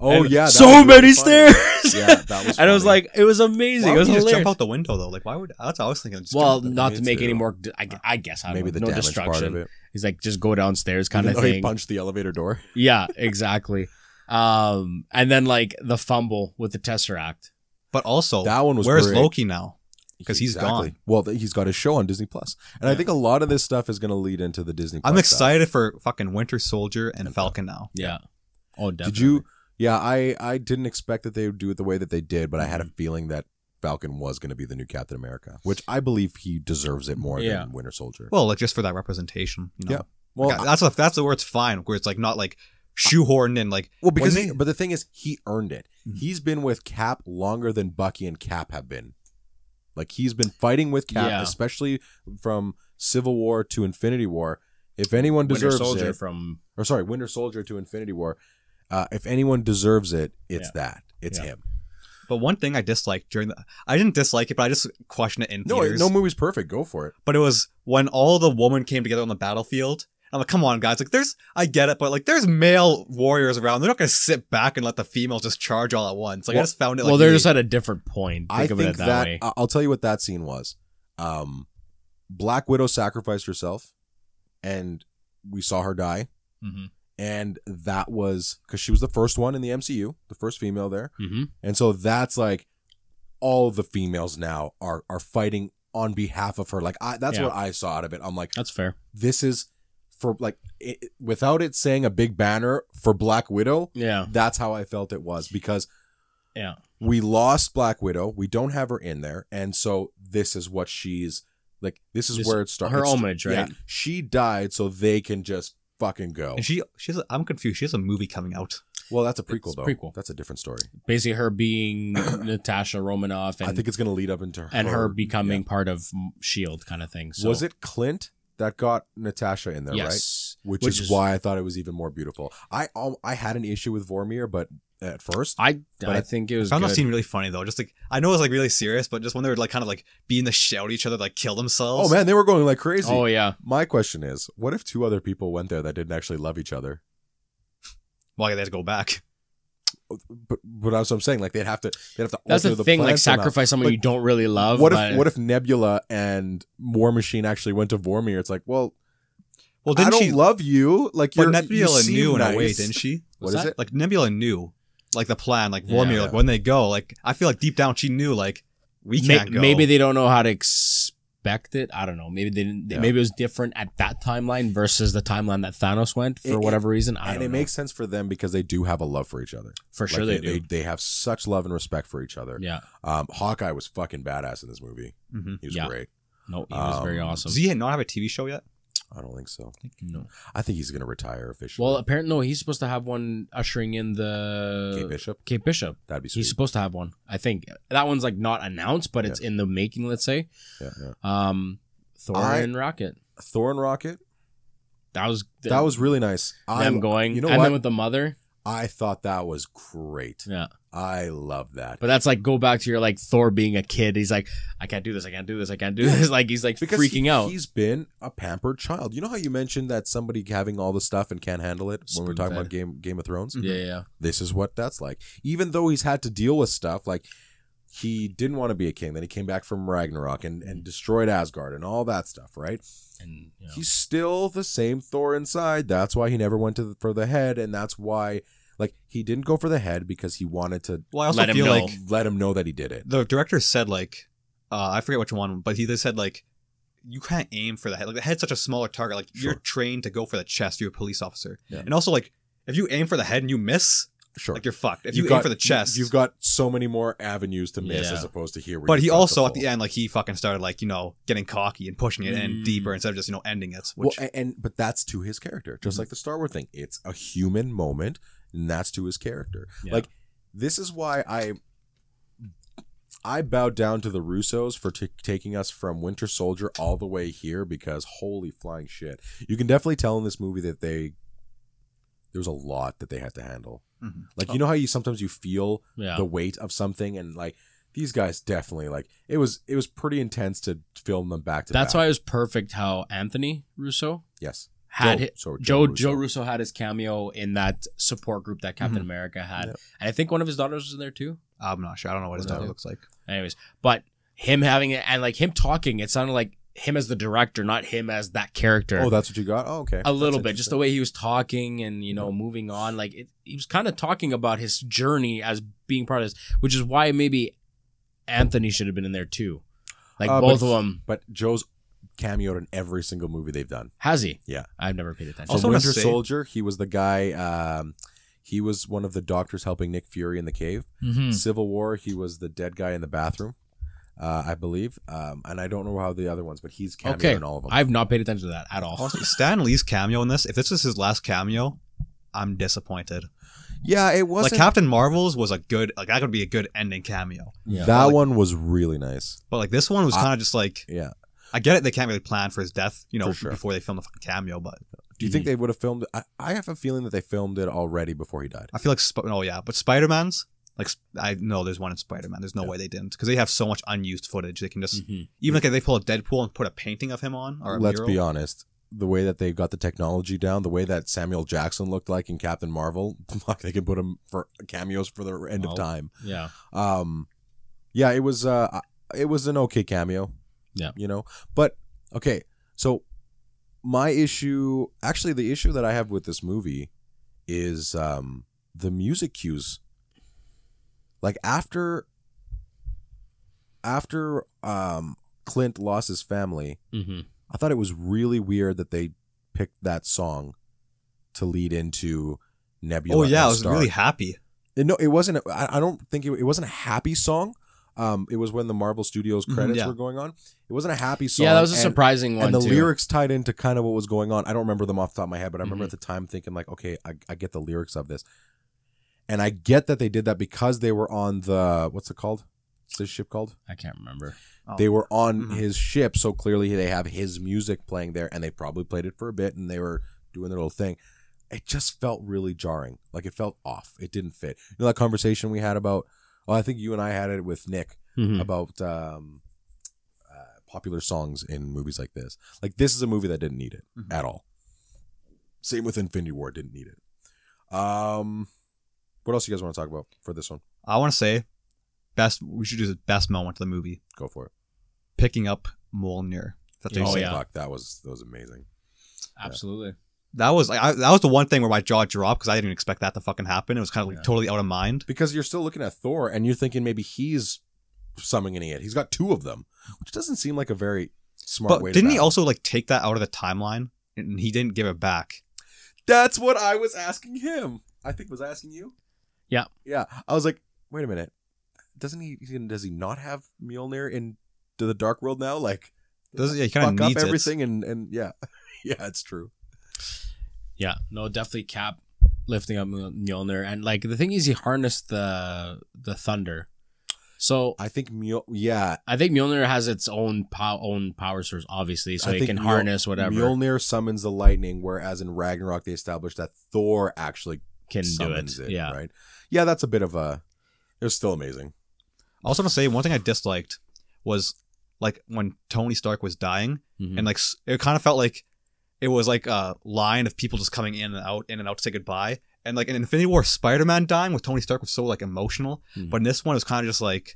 Oh and yeah, so many really stairs. Yeah, that was. And funny. I was like, it was amazing. Why it was would hilarious. Just jump out the window though. Like, why would that's? I was thinking. Just well, not to make too. any more. I, I guess I don't maybe know, the no damage destruction. Part of it. He's like, just go downstairs, kind of thing. He punched the elevator door. Yeah, exactly. um, and then like the fumble with the Tesseract, but also that one was. Where's great. Loki now? Because he's exactly. gone. Well, he's got his show on Disney Plus, and yeah. I think a lot of this stuff is going to lead into the Disney Plus. I'm excited stuff. for fucking Winter Soldier and, and Falcon now. Yeah. Oh, definitely. Did you? Yeah, I I didn't expect that they would do it the way that they did, but I had a feeling that Falcon was going to be the new Captain America, which I believe he deserves it more yeah. than Winter Soldier. Well, like just for that representation, you know. Yeah. Well, like, I, that's a, that's the where it's fine, where it's like not like shoehorned and like. Well, because he, but the thing is, he earned it. Mm-hmm. He's been with Cap longer than Bucky and Cap have been. Like, he's been fighting with Cap, yeah. especially from Civil War to Infinity War. If anyone deserves Winter it, from or sorry, Winter Soldier to Infinity War, uh, if anyone deserves it, it's yeah. that. It's yeah. him. But one thing I disliked during the, I didn't dislike it, but I just questioned it in theaters. No, no movie's perfect. Go for it. But it was when all the women came together on the battlefield. I'm like, come on, guys. Like, there's, I get it, but like, there's male warriors around. They're not going to sit back and let the females just charge all at once. Like, well, I just found it. Like, well, they're just at a different point. Think I of think it that, that way. I'll tell you what that scene was. Um, Black Widow sacrificed herself, and we saw her die. Mm-hmm. And that was because she was the first one in the M C U, the first female there. Mm-hmm. And so that's like all the females now are are fighting on behalf of her. Like, I, that's yeah. what I saw out of it. I'm like, that's fair. This is. For like, it, without it saying a big banner for Black Widow, yeah, that's how I felt it was because, yeah, we lost Black Widow, we don't have her in there, and so this is what she's like. This is this, where it starts. Her homage, right? Yeah, she died, so they can just fucking go. And she, she's. A, I'm confused. She has a movie coming out. Well, that's a prequel, it's though. Prequel. That's a different story. Basically, her being Natasha Romanoff. And, I think it's going to lead up into her and her becoming yeah. part of S H I E L D kind of thing. So. Was it Clint? That got Natasha in there, yes. right? Which, Which is, is why I thought it was even more beautiful. I I had an issue with Vormir, but at first, I but I think it was. I found good. that scene really funny though. Just like I know it was like really serious, but just when they were like kind of like being the shit out of each other, like kill themselves. Oh man, they were going like crazy. Oh yeah. My question is, what if two other people went there that didn't actually love each other? Well, they had to go back. But but that's what I'm saying. Like they'd have to. They'd have to. That's the thing. Like sacrifice someone like, you don't really love. What but... if what if Nebula and War Machine actually went to Vormir? It's like, well, well, didn't I don't she... love you. Like you're, but Nebula you knew nice. in a way, didn't she? What, what is that? it? Like Nebula knew, like the plan, like Vormir, yeah. like when they go. Like I feel like deep down she knew, like we can't Ma go. Maybe they don't know how to expect it. I don't know. Maybe they didn't. Yeah. Maybe it was different at that timeline versus the timeline that Thanos went for it, whatever reason. I don't know. And it makes sense for them because they do have a love for each other. For sure like they, they do. They, they have such love and respect for each other. Yeah. Um, Hawkeye was fucking badass in this movie. Mm-hmm. He was yeah. great. No, he was um, very awesome. Does he not have a T V show yet? I don't think so. I think, no. I think he's going to retire officially. Well, apparently, no, he's supposed to have one ushering in the... Kate Bishop? Kate Bishop. That'd be sweet. He's supposed to have one, I think. That one's like not announced, but yeah. it's in the making, let's say. Yeah, yeah. Um, Thor I... and Rocket. Thor and Rocket? That was the, that was really nice. Them I, going, you know, and what? Then with the mother, I thought that was great. Yeah, I love that. But that's like go back to your like Thor being a kid. He's like, I can't do this. I can't do this. I can't do this. Like he's like because freaking he, out. He's been a pampered child. You know how you mentioned that somebody having all the stuff and can't handle it Spoon when we're talking fed. about Game Game of Thrones. Mm-hmm. Yeah, yeah. This is what that's like. Even though he's had to deal with stuff like. He didn't want to be a king. Then he came back from Ragnarok and, and destroyed Asgard and all that stuff, right? And you know. He's still the same Thor inside. That's why he never went to the, for the head, and that's why, like, he didn't go for the head because he wanted to. Well, I also let feel him know. like let him know that he did it. The director said, like, uh, I forget which one, but he they said like, you can't aim for the head. Like the head's such a smaller target. Like sure. You're trained to go for the chest. You're a police officer, yeah. And also like if you aim for the head and you miss. Sure. Like you're fucked. If you, you got, aim for the chest. You've got so many more avenues to miss yeah. as opposed to here. Where but he also the at the end, like he fucking started like, you know, getting cocky and pushing it mm. in deeper instead of just, you know, ending it. Which... Well, and, and but that's to his character. Just mm-hmm. like the Star Wars thing. It's a human moment and that's to his character. Yeah. Like this is why I I bow down to the Russos for t taking us from Winter Soldier all the way here because holy flying shit. You can definitely tell in this movie that they there's a lot that they had to handle. Mm-hmm. Like, oh. You know how you sometimes you feel yeah. the weight of something and like these guys definitely like it was it was pretty intense to film them back to That's back. Why it was perfect how Anthony Russo yes had Joe, his, sorry, Joe, Joe, Russo. Joe Russo had his cameo in that support group that Captain mm-hmm. America had. Yep. And I think one of his daughters was in there too. I'm not sure. I don't know what his daughter looks like. Anyways, but him having it and like him talking, it sounded like him as the director, not him as that character. Oh, that's what you got? Oh, okay. A little bit. Just the way he was talking and, you know, yeah. moving on. Like, it, he was kind of talking about his journey as being part of this, which is why maybe Anthony should have been in there, too. Like, uh, both but, of them. But Joe's cameoed in every single movie they've done. Has he? Yeah. I've never paid attention. Also, Winter Soldier, he was the guy... Um, he was one of the doctors helping Nick Fury in the cave. Mm-hmm. Civil War, he was the dead guy in the bathroom. Uh, I believe, um, and I don't know how the other ones, but he's cameo okay. in all of them. I've not paid attention to that at all. Also, Stan Lee's cameo in this—if this is his last cameo—I'm disappointed. Yeah, it wasn't. Like Captain Marvel's was a good, like that could be a good ending cameo. Yeah. That like, one was really nice, but like this one was kind of just like, yeah, I get it. They can't really plan for his death, you know, sure. before they filmed the fucking cameo. But do you mm-hmm. think they would have filmed? I, I have a feeling that they filmed it already before he died. I feel like, oh yeah, but Spider-Man's. Like, I know there's one in Spider-Man. There's no yeah. way they didn't. Because they have so much unused footage. They can just... Mm-hmm. Even like if they pull a Deadpool and put a painting of him on or a Let's mural. be honest. The way that they got the technology down, the way that Samuel Jackson looked like in Captain Marvel, they can put him for cameos for the end oh, of time. Yeah. Um, yeah, it was, uh, it was an okay cameo. Yeah. You know? But, okay. So, my issue... Actually, the issue that I have with this movie is um, the music cues... Like after, after um, Clint lost his family, mm-hmm. I thought it was really weird that they picked that song to lead into Nebula. Oh yeah, I was Star. really happy. And no, it wasn't. I, I don't think it, it wasn't a happy song. Um, it was when the Marvel Studios credits mm, yeah. were going on. It wasn't a happy song. Yeah, that was a and, surprising one. And the too. lyrics tied into kind of what was going on. I don't remember them off the top of my head, but I remember mm-hmm. at the time thinking like, okay, I, I get the lyrics of this. And I get that they did that because they were on the... What's it called? What's this ship called? I can't remember. Oh. They were on mm-hmm. his ship, so clearly they have his music playing there, and they probably played it for a bit, and they were doing their little thing. It just felt really jarring. Like, it felt off. It didn't fit. You know that conversation we had about... Well, I think you and I had it with Nick mm-hmm. about um, uh, popular songs in movies like this. Like, this is a movie that didn't need it mm-hmm. at all. Same with Infinity War. Didn't need it. Um... What else you guys want to talk about for this one? I want to say, best. We should do the best moment of the movie. Go for it. Picking up Mjolnir. That's oh yeah, fuck, that was that was amazing. Absolutely. Yeah. That was I, that was the one thing where my jaw dropped because I didn't expect that to fucking happen. It was kind of like yeah. totally out of mind. Because you're still looking at Thor and you're thinking maybe he's summoning it. He's got two of them, which doesn't seem like a very smart but way. Didn't to he also like take that out of the timeline and he didn't give it back? That's what I was asking him. I think was I asking you. Yeah, yeah. I was like, wait a minute, doesn't he? Does he not have Mjolnir in to the Dark World now? Like, does yeah, he kind of needs everything? It. And and yeah, yeah, it's true. Yeah, no, definitely Cap lifting up Mjolnir, and like the thing is, he harnessed the the thunder. So I think Mjolnir, yeah, I think Mjolnir has its own pow own power source, obviously, so I it can Mjolnir, harness whatever. Mjolnir summons the lightning, whereas in Ragnarok they established that Thor actually can summons do it. it. Yeah, right. Yeah, that's a bit of a. It was still amazing. I also want to say one thing I disliked was like when Tony Stark was dying, mm-hmm. and like it kind of felt like it was like a line of people just coming in and out, in and out to say goodbye. And like in Infinity War, Spider-Man dying with Tony Stark was so like emotional, mm-hmm. but in this one it was kind of just like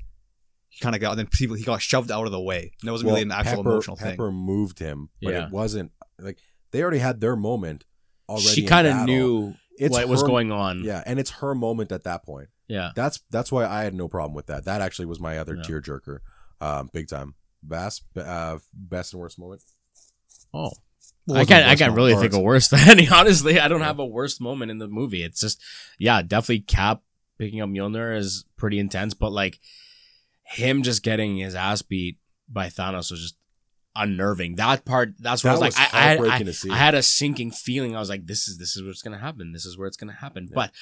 he kind of got, and then people, he got shoved out of the way. And it wasn't well, really an actual Pepper, emotional Pepper thing. Pepper moved him, but yeah. it wasn't like they already had their moment. Already, she kind of knew it's what her, was going on. Yeah, and it's her moment at that point. Yeah, that's that's why I had no problem with that. That actually was my other yeah. tearjerker, um, big time. Best, uh, best and worst moment. Oh. Well, I can't. I can't really parts. think of worse than any. Honestly, I don't yeah. have a worst moment in the movie. It's just, yeah, definitely Cap picking up Mjolnir is pretty intense, but like him just getting his ass beat by Thanos was just unnerving. That part. That's where that I was, was like, I, I, I, I had a sinking feeling. I was like, this is this is what's gonna happen. This is where it's gonna happen. Yeah. But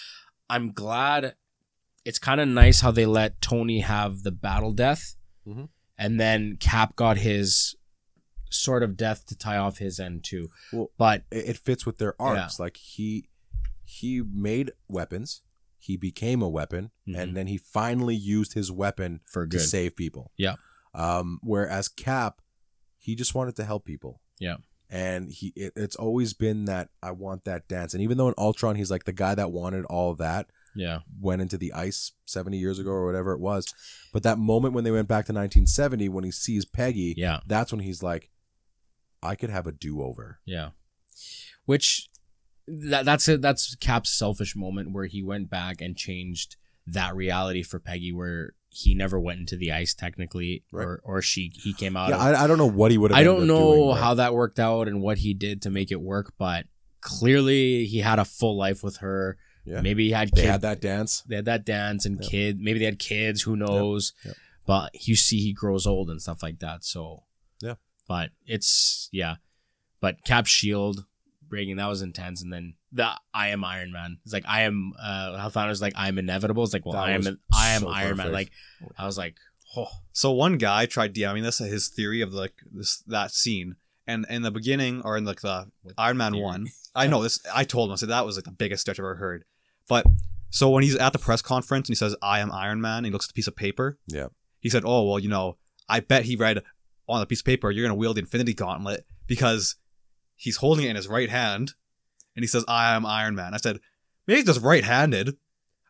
I'm glad. It's kind of nice how they let Tony have the battle death, mm-hmm. and then Cap got his. Sort of death to tie off his end too, well, but it fits with their arcs. Yeah. Like he, he made weapons, he became a weapon, mm-hmm. and then he finally used his weapon for good. to save people. Yeah. Um. Whereas Cap, he just wanted to help people. Yeah. And he, it, it's always been that I want that dance. And even though in Ultron, he's like the guy that wanted all that. Yeah. Went into the ice seventy years ago or whatever it was, but that moment when they went back to nineteen seventy when he sees Peggy. Yeah. That's when he's like. I could have a do-over. Yeah. Which, that, that's it. That's Cap's selfish moment where he went back and changed that reality for Peggy where he never went into the ice technically, right. or, or she he came out. Yeah, of, I, I don't know what he would have I don't know doing, how right. that worked out and what he did to make it work, but clearly he had a full life with her. Yeah. Maybe he had kids. They had that dance. They had that dance and yep. kid. Maybe they had kids. Who knows? Yep. Yep. But you see he grows old and stuff like that, so... Yeah. But it's, yeah. But Cap's shield breaking, that was intense. And then the I am Iron Man. It's like, I am, uh, how Thanos like, I am inevitable. It's like, well, that I am I am so Iron perfect. Man. Like, I was like, oh. So one guy tried DMing this, his theory of like this that scene. And in the beginning, or in like the With Iron Man theory. one, I know this, I told him, I said, that was like the biggest stretch I've ever heard. But so when he's at the press conference and he says, I am Iron Man, and he looks at the piece of paper. Yeah. He said, oh, well, you know, I bet he read... on a piece of paper, you're going to wield the Infinity Gauntlet because he's holding it in his right hand and he says, I am Iron Man. I said, maybe he's just right-handed.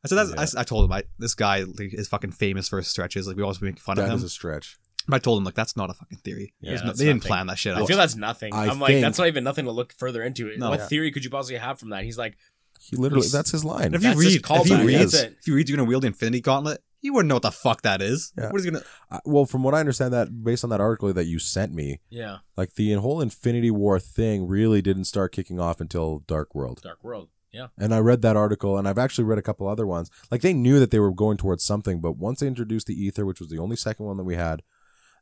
I said, that's, yeah. I, I told him, I, this guy is fucking famous for his stretches. Like, we always make fun that of him. That is a stretch. But I told him, like, that's not a fucking theory. Yeah, no, they didn't nothing. plan that shit out. I feel that's nothing. I I'm think, like, that's not even nothing to look further into. No, what yeah. theory could you possibly have from that? He's like, he literally, that's his line. If you, read, if, you read, reads, if you read, you're going to wield the Infinity Gauntlet. You wouldn't know what the fuck that is. Yeah. What is he gonna? Uh, well, from what I understand, that based on that article that you sent me, yeah, like the whole Infinity War thing really didn't start kicking off until Dark World. Dark World, yeah. And I read that article, and I've actually read a couple other ones. Like they knew that they were going towards something, but once they introduced the ether, which was the only second one that we had,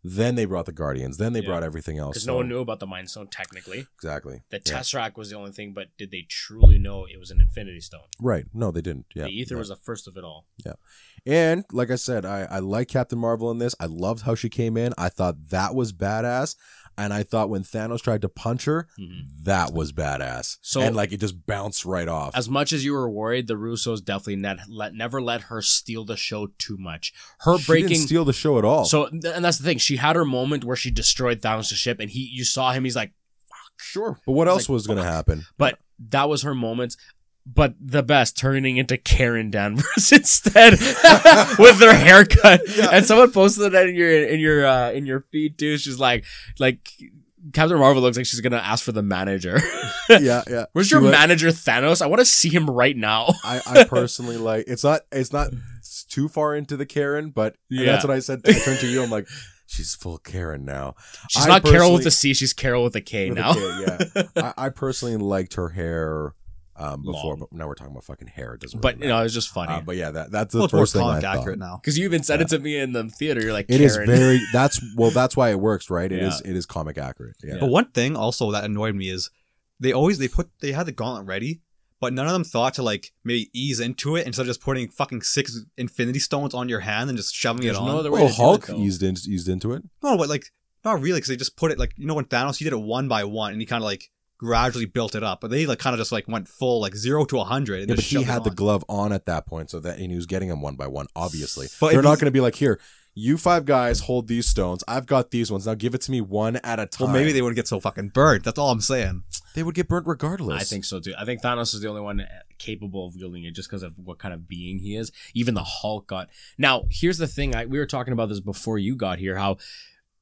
then they brought the Guardians. Then they yeah. brought everything else. Because so. no one knew about the Mind Stone technically. Exactly. The Tesseract yeah. was the only thing, but did they truly know it was an Infinity Stone? Right. No, they didn't. Yeah. The ether yeah. was the first of it all. Yeah. And like I said, I, I like Captain Marvel in this. I loved how she came in. I thought that was badass. And I thought when Thanos tried to punch her, mm-hmm. that was badass. So, and like it just bounced right off. As much as you were worried, the Russos definitely ne let, never let her steal the show too much. Her she breaking didn't steal the show at all. So and that's the thing. She had her moment where she destroyed Thanos' ship, and he you saw him. He's like, fuck. Sure. But what else like, was going to happen? But that was her moment. But the best, turning into Karen Danvers instead with their haircut. Yeah. And someone posted that in your in your uh, in your feed too. She's like, like Captain Marvel looks like she's gonna ask for the manager. yeah, yeah. Where's she your went, manager, Thanos? I want to see him right now. I, I personally like it's not it's not too far into the Karen, but yeah. that's what I said. I turned to you. I'm like. She's full Karen now. She's I not Carol with a C. She's Carol with a K with now. A K, yeah, I, I personally liked her hair um, before, Long. but now we're talking about fucking hair. It doesn't. But really you know, it's just funny. Uh, but yeah, that that's the well, first thing I accurate thought. now because you even said yeah. it to me in the theater. You're like, Karen. It is very. That's well. That's why it works, right? It yeah. is. It is comic accurate. Yeah. But one thing also that annoyed me is they always they put they had the gauntlet ready, but none of them thought to like maybe ease into it instead of just putting fucking six Infinity Stones on your hand and just shoving There's it on. There's no other way well, to Hulk do it, though. eased in, eased into it. No, but like not really, because they just put it like, you know, when Thanos, he did it one by one and he kind of like gradually built it up, but they like kind of just like went full like zero to a hundred. Yeah, but he had the glove on at that point, so that and he was getting them one by one. Obviously, but they're not going to be like, here, you five guys hold these stones. I've got these ones. Now give it to me one at a time. Well, maybe they would get so fucking burnt. That's all I'm saying. They would get burnt regardless. I think so too. I think Thanos is the only one capable of wielding it just because of what kind of being he is. Even the Hulk got. Now here's the thing. I, we were talking about this before you got here. How.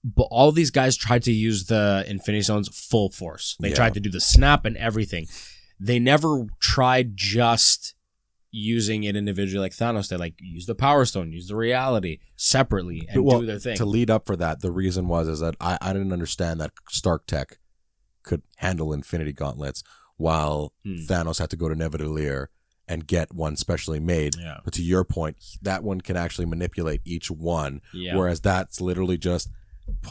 But all these guys tried to use the Infinity Stones full force. They yeah. tried to do the snap and everything. They never tried just using it individually like Thanos. They like use the Power Stone, use the Reality separately, and well, do their thing. To lead up for that, the reason was is that I, I didn't understand that Stark Tech could handle Infinity Gauntlets while hmm. Thanos had to go to Nevidalir and get one specially made. Yeah. But to your point, that one can actually manipulate each one, yeah. whereas that's literally just...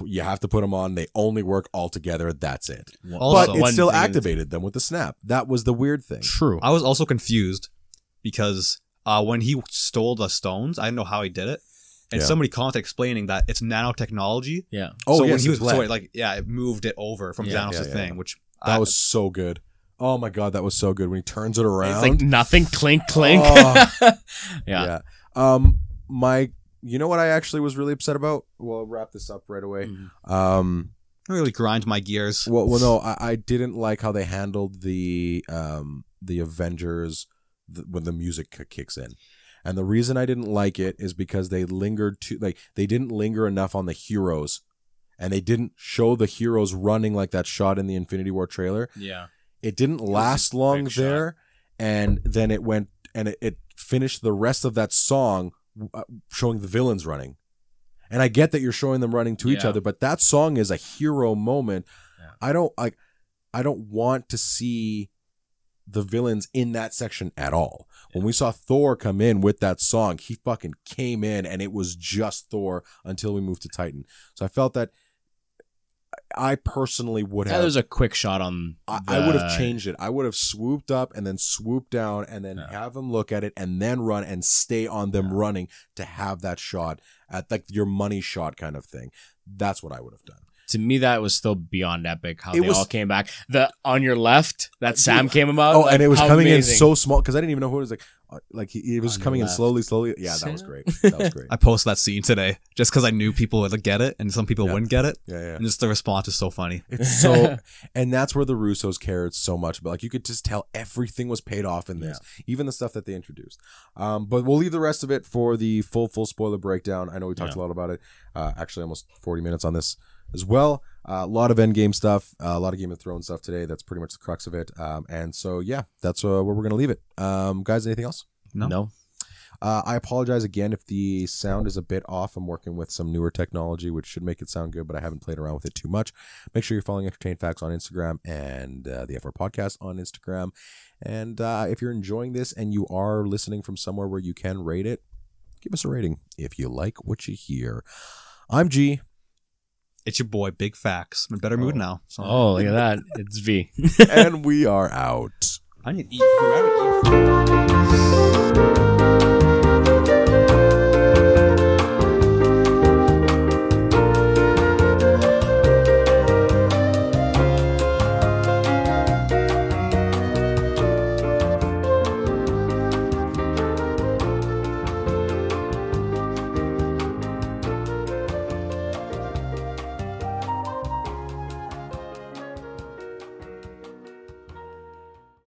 You have to put them on. They only work all together. That's it. Also, but it still activated them with the snap. That was the weird thing. True. I was also confused because uh, when he stole the stones, I didn't know how he did it. And yeah. somebody commented explaining that it's nanotechnology. Yeah. Oh, so yes, when he was so it, like, yeah, it moved it over from yeah, Thanos' yeah, yeah, thing, yeah. which that I, was so good. Oh my god, that was so good when he turns it around. It's like nothing. Clink, clink. Oh. yeah. yeah. Um, my. You know what I actually was really upset about? We'll wrap this up right away. Mm. Um, I really grind my gears. Well, well no, I, I didn't like how they handled the um, the Avengers th when the music kicks in. And the reason I didn't like it is because they lingered too, like they didn't linger enough on the heroes, and they didn't show the heroes running like that shot in the Infinity War trailer. Yeah, it didn't last it long there, shot. and then it went and it, it finished the rest of that song. Showing the villains running, and I get that you're showing them running to yeah. each other, but that song is a hero moment. Yeah. I don't like. I don't want to see the villains in that section at all. Yeah. When we saw Thor come in with that song, he fucking came in, and it was just Thor until we moved to Titan. So I felt that I personally would have. That was a quick shot on. I, the... I would have changed it. I would have swooped up and then swooped down and then no. have them look at it and then run and stay on them no. running to have that shot at like your money shot kind of thing. That's what I would have done. To me, that was still beyond epic. How it they was... all came back. The on your left that Sam came about. Oh, like, and it was coming amazing. in so small because I didn't even know who it was. Like, like he, he was on coming in slowly, slowly. Yeah, Sam? that was great. That was great. I posted that scene today just because I knew people would get it and some people yeah. wouldn't get it. Yeah, yeah. And just the response is so funny. It's so, and that's where the Russos cared so much. But like, you could just tell everything was paid off in this, yeah. even the stuff that they introduced. Um, but we'll leave the rest of it for the full, full spoiler breakdown. I know we talked yeah. a lot about it. Uh, actually, almost forty minutes on this. As well, uh, a lot of Endgame stuff, uh, a lot of Game of Thrones stuff today. That's pretty much the crux of it. Um, and so, yeah, that's uh, where we're going to leave it. Um, guys, anything else? No. No. Uh, I apologize again if the sound is a bit off. I'm working with some newer technology, which should make it sound good, but I haven't played around with it too much. Make sure you're following Entertain Facts on Instagram and uh, the F R Podcast on Instagram. And uh, if you're enjoying this and you are listening from somewhere where you can rate it, give us a rating if you like what you hear. I'm G. It's your boy, Big Facts. I'm in a better oh. mood now. So. Oh, look at that. It's V. And we are out. I need to eat food.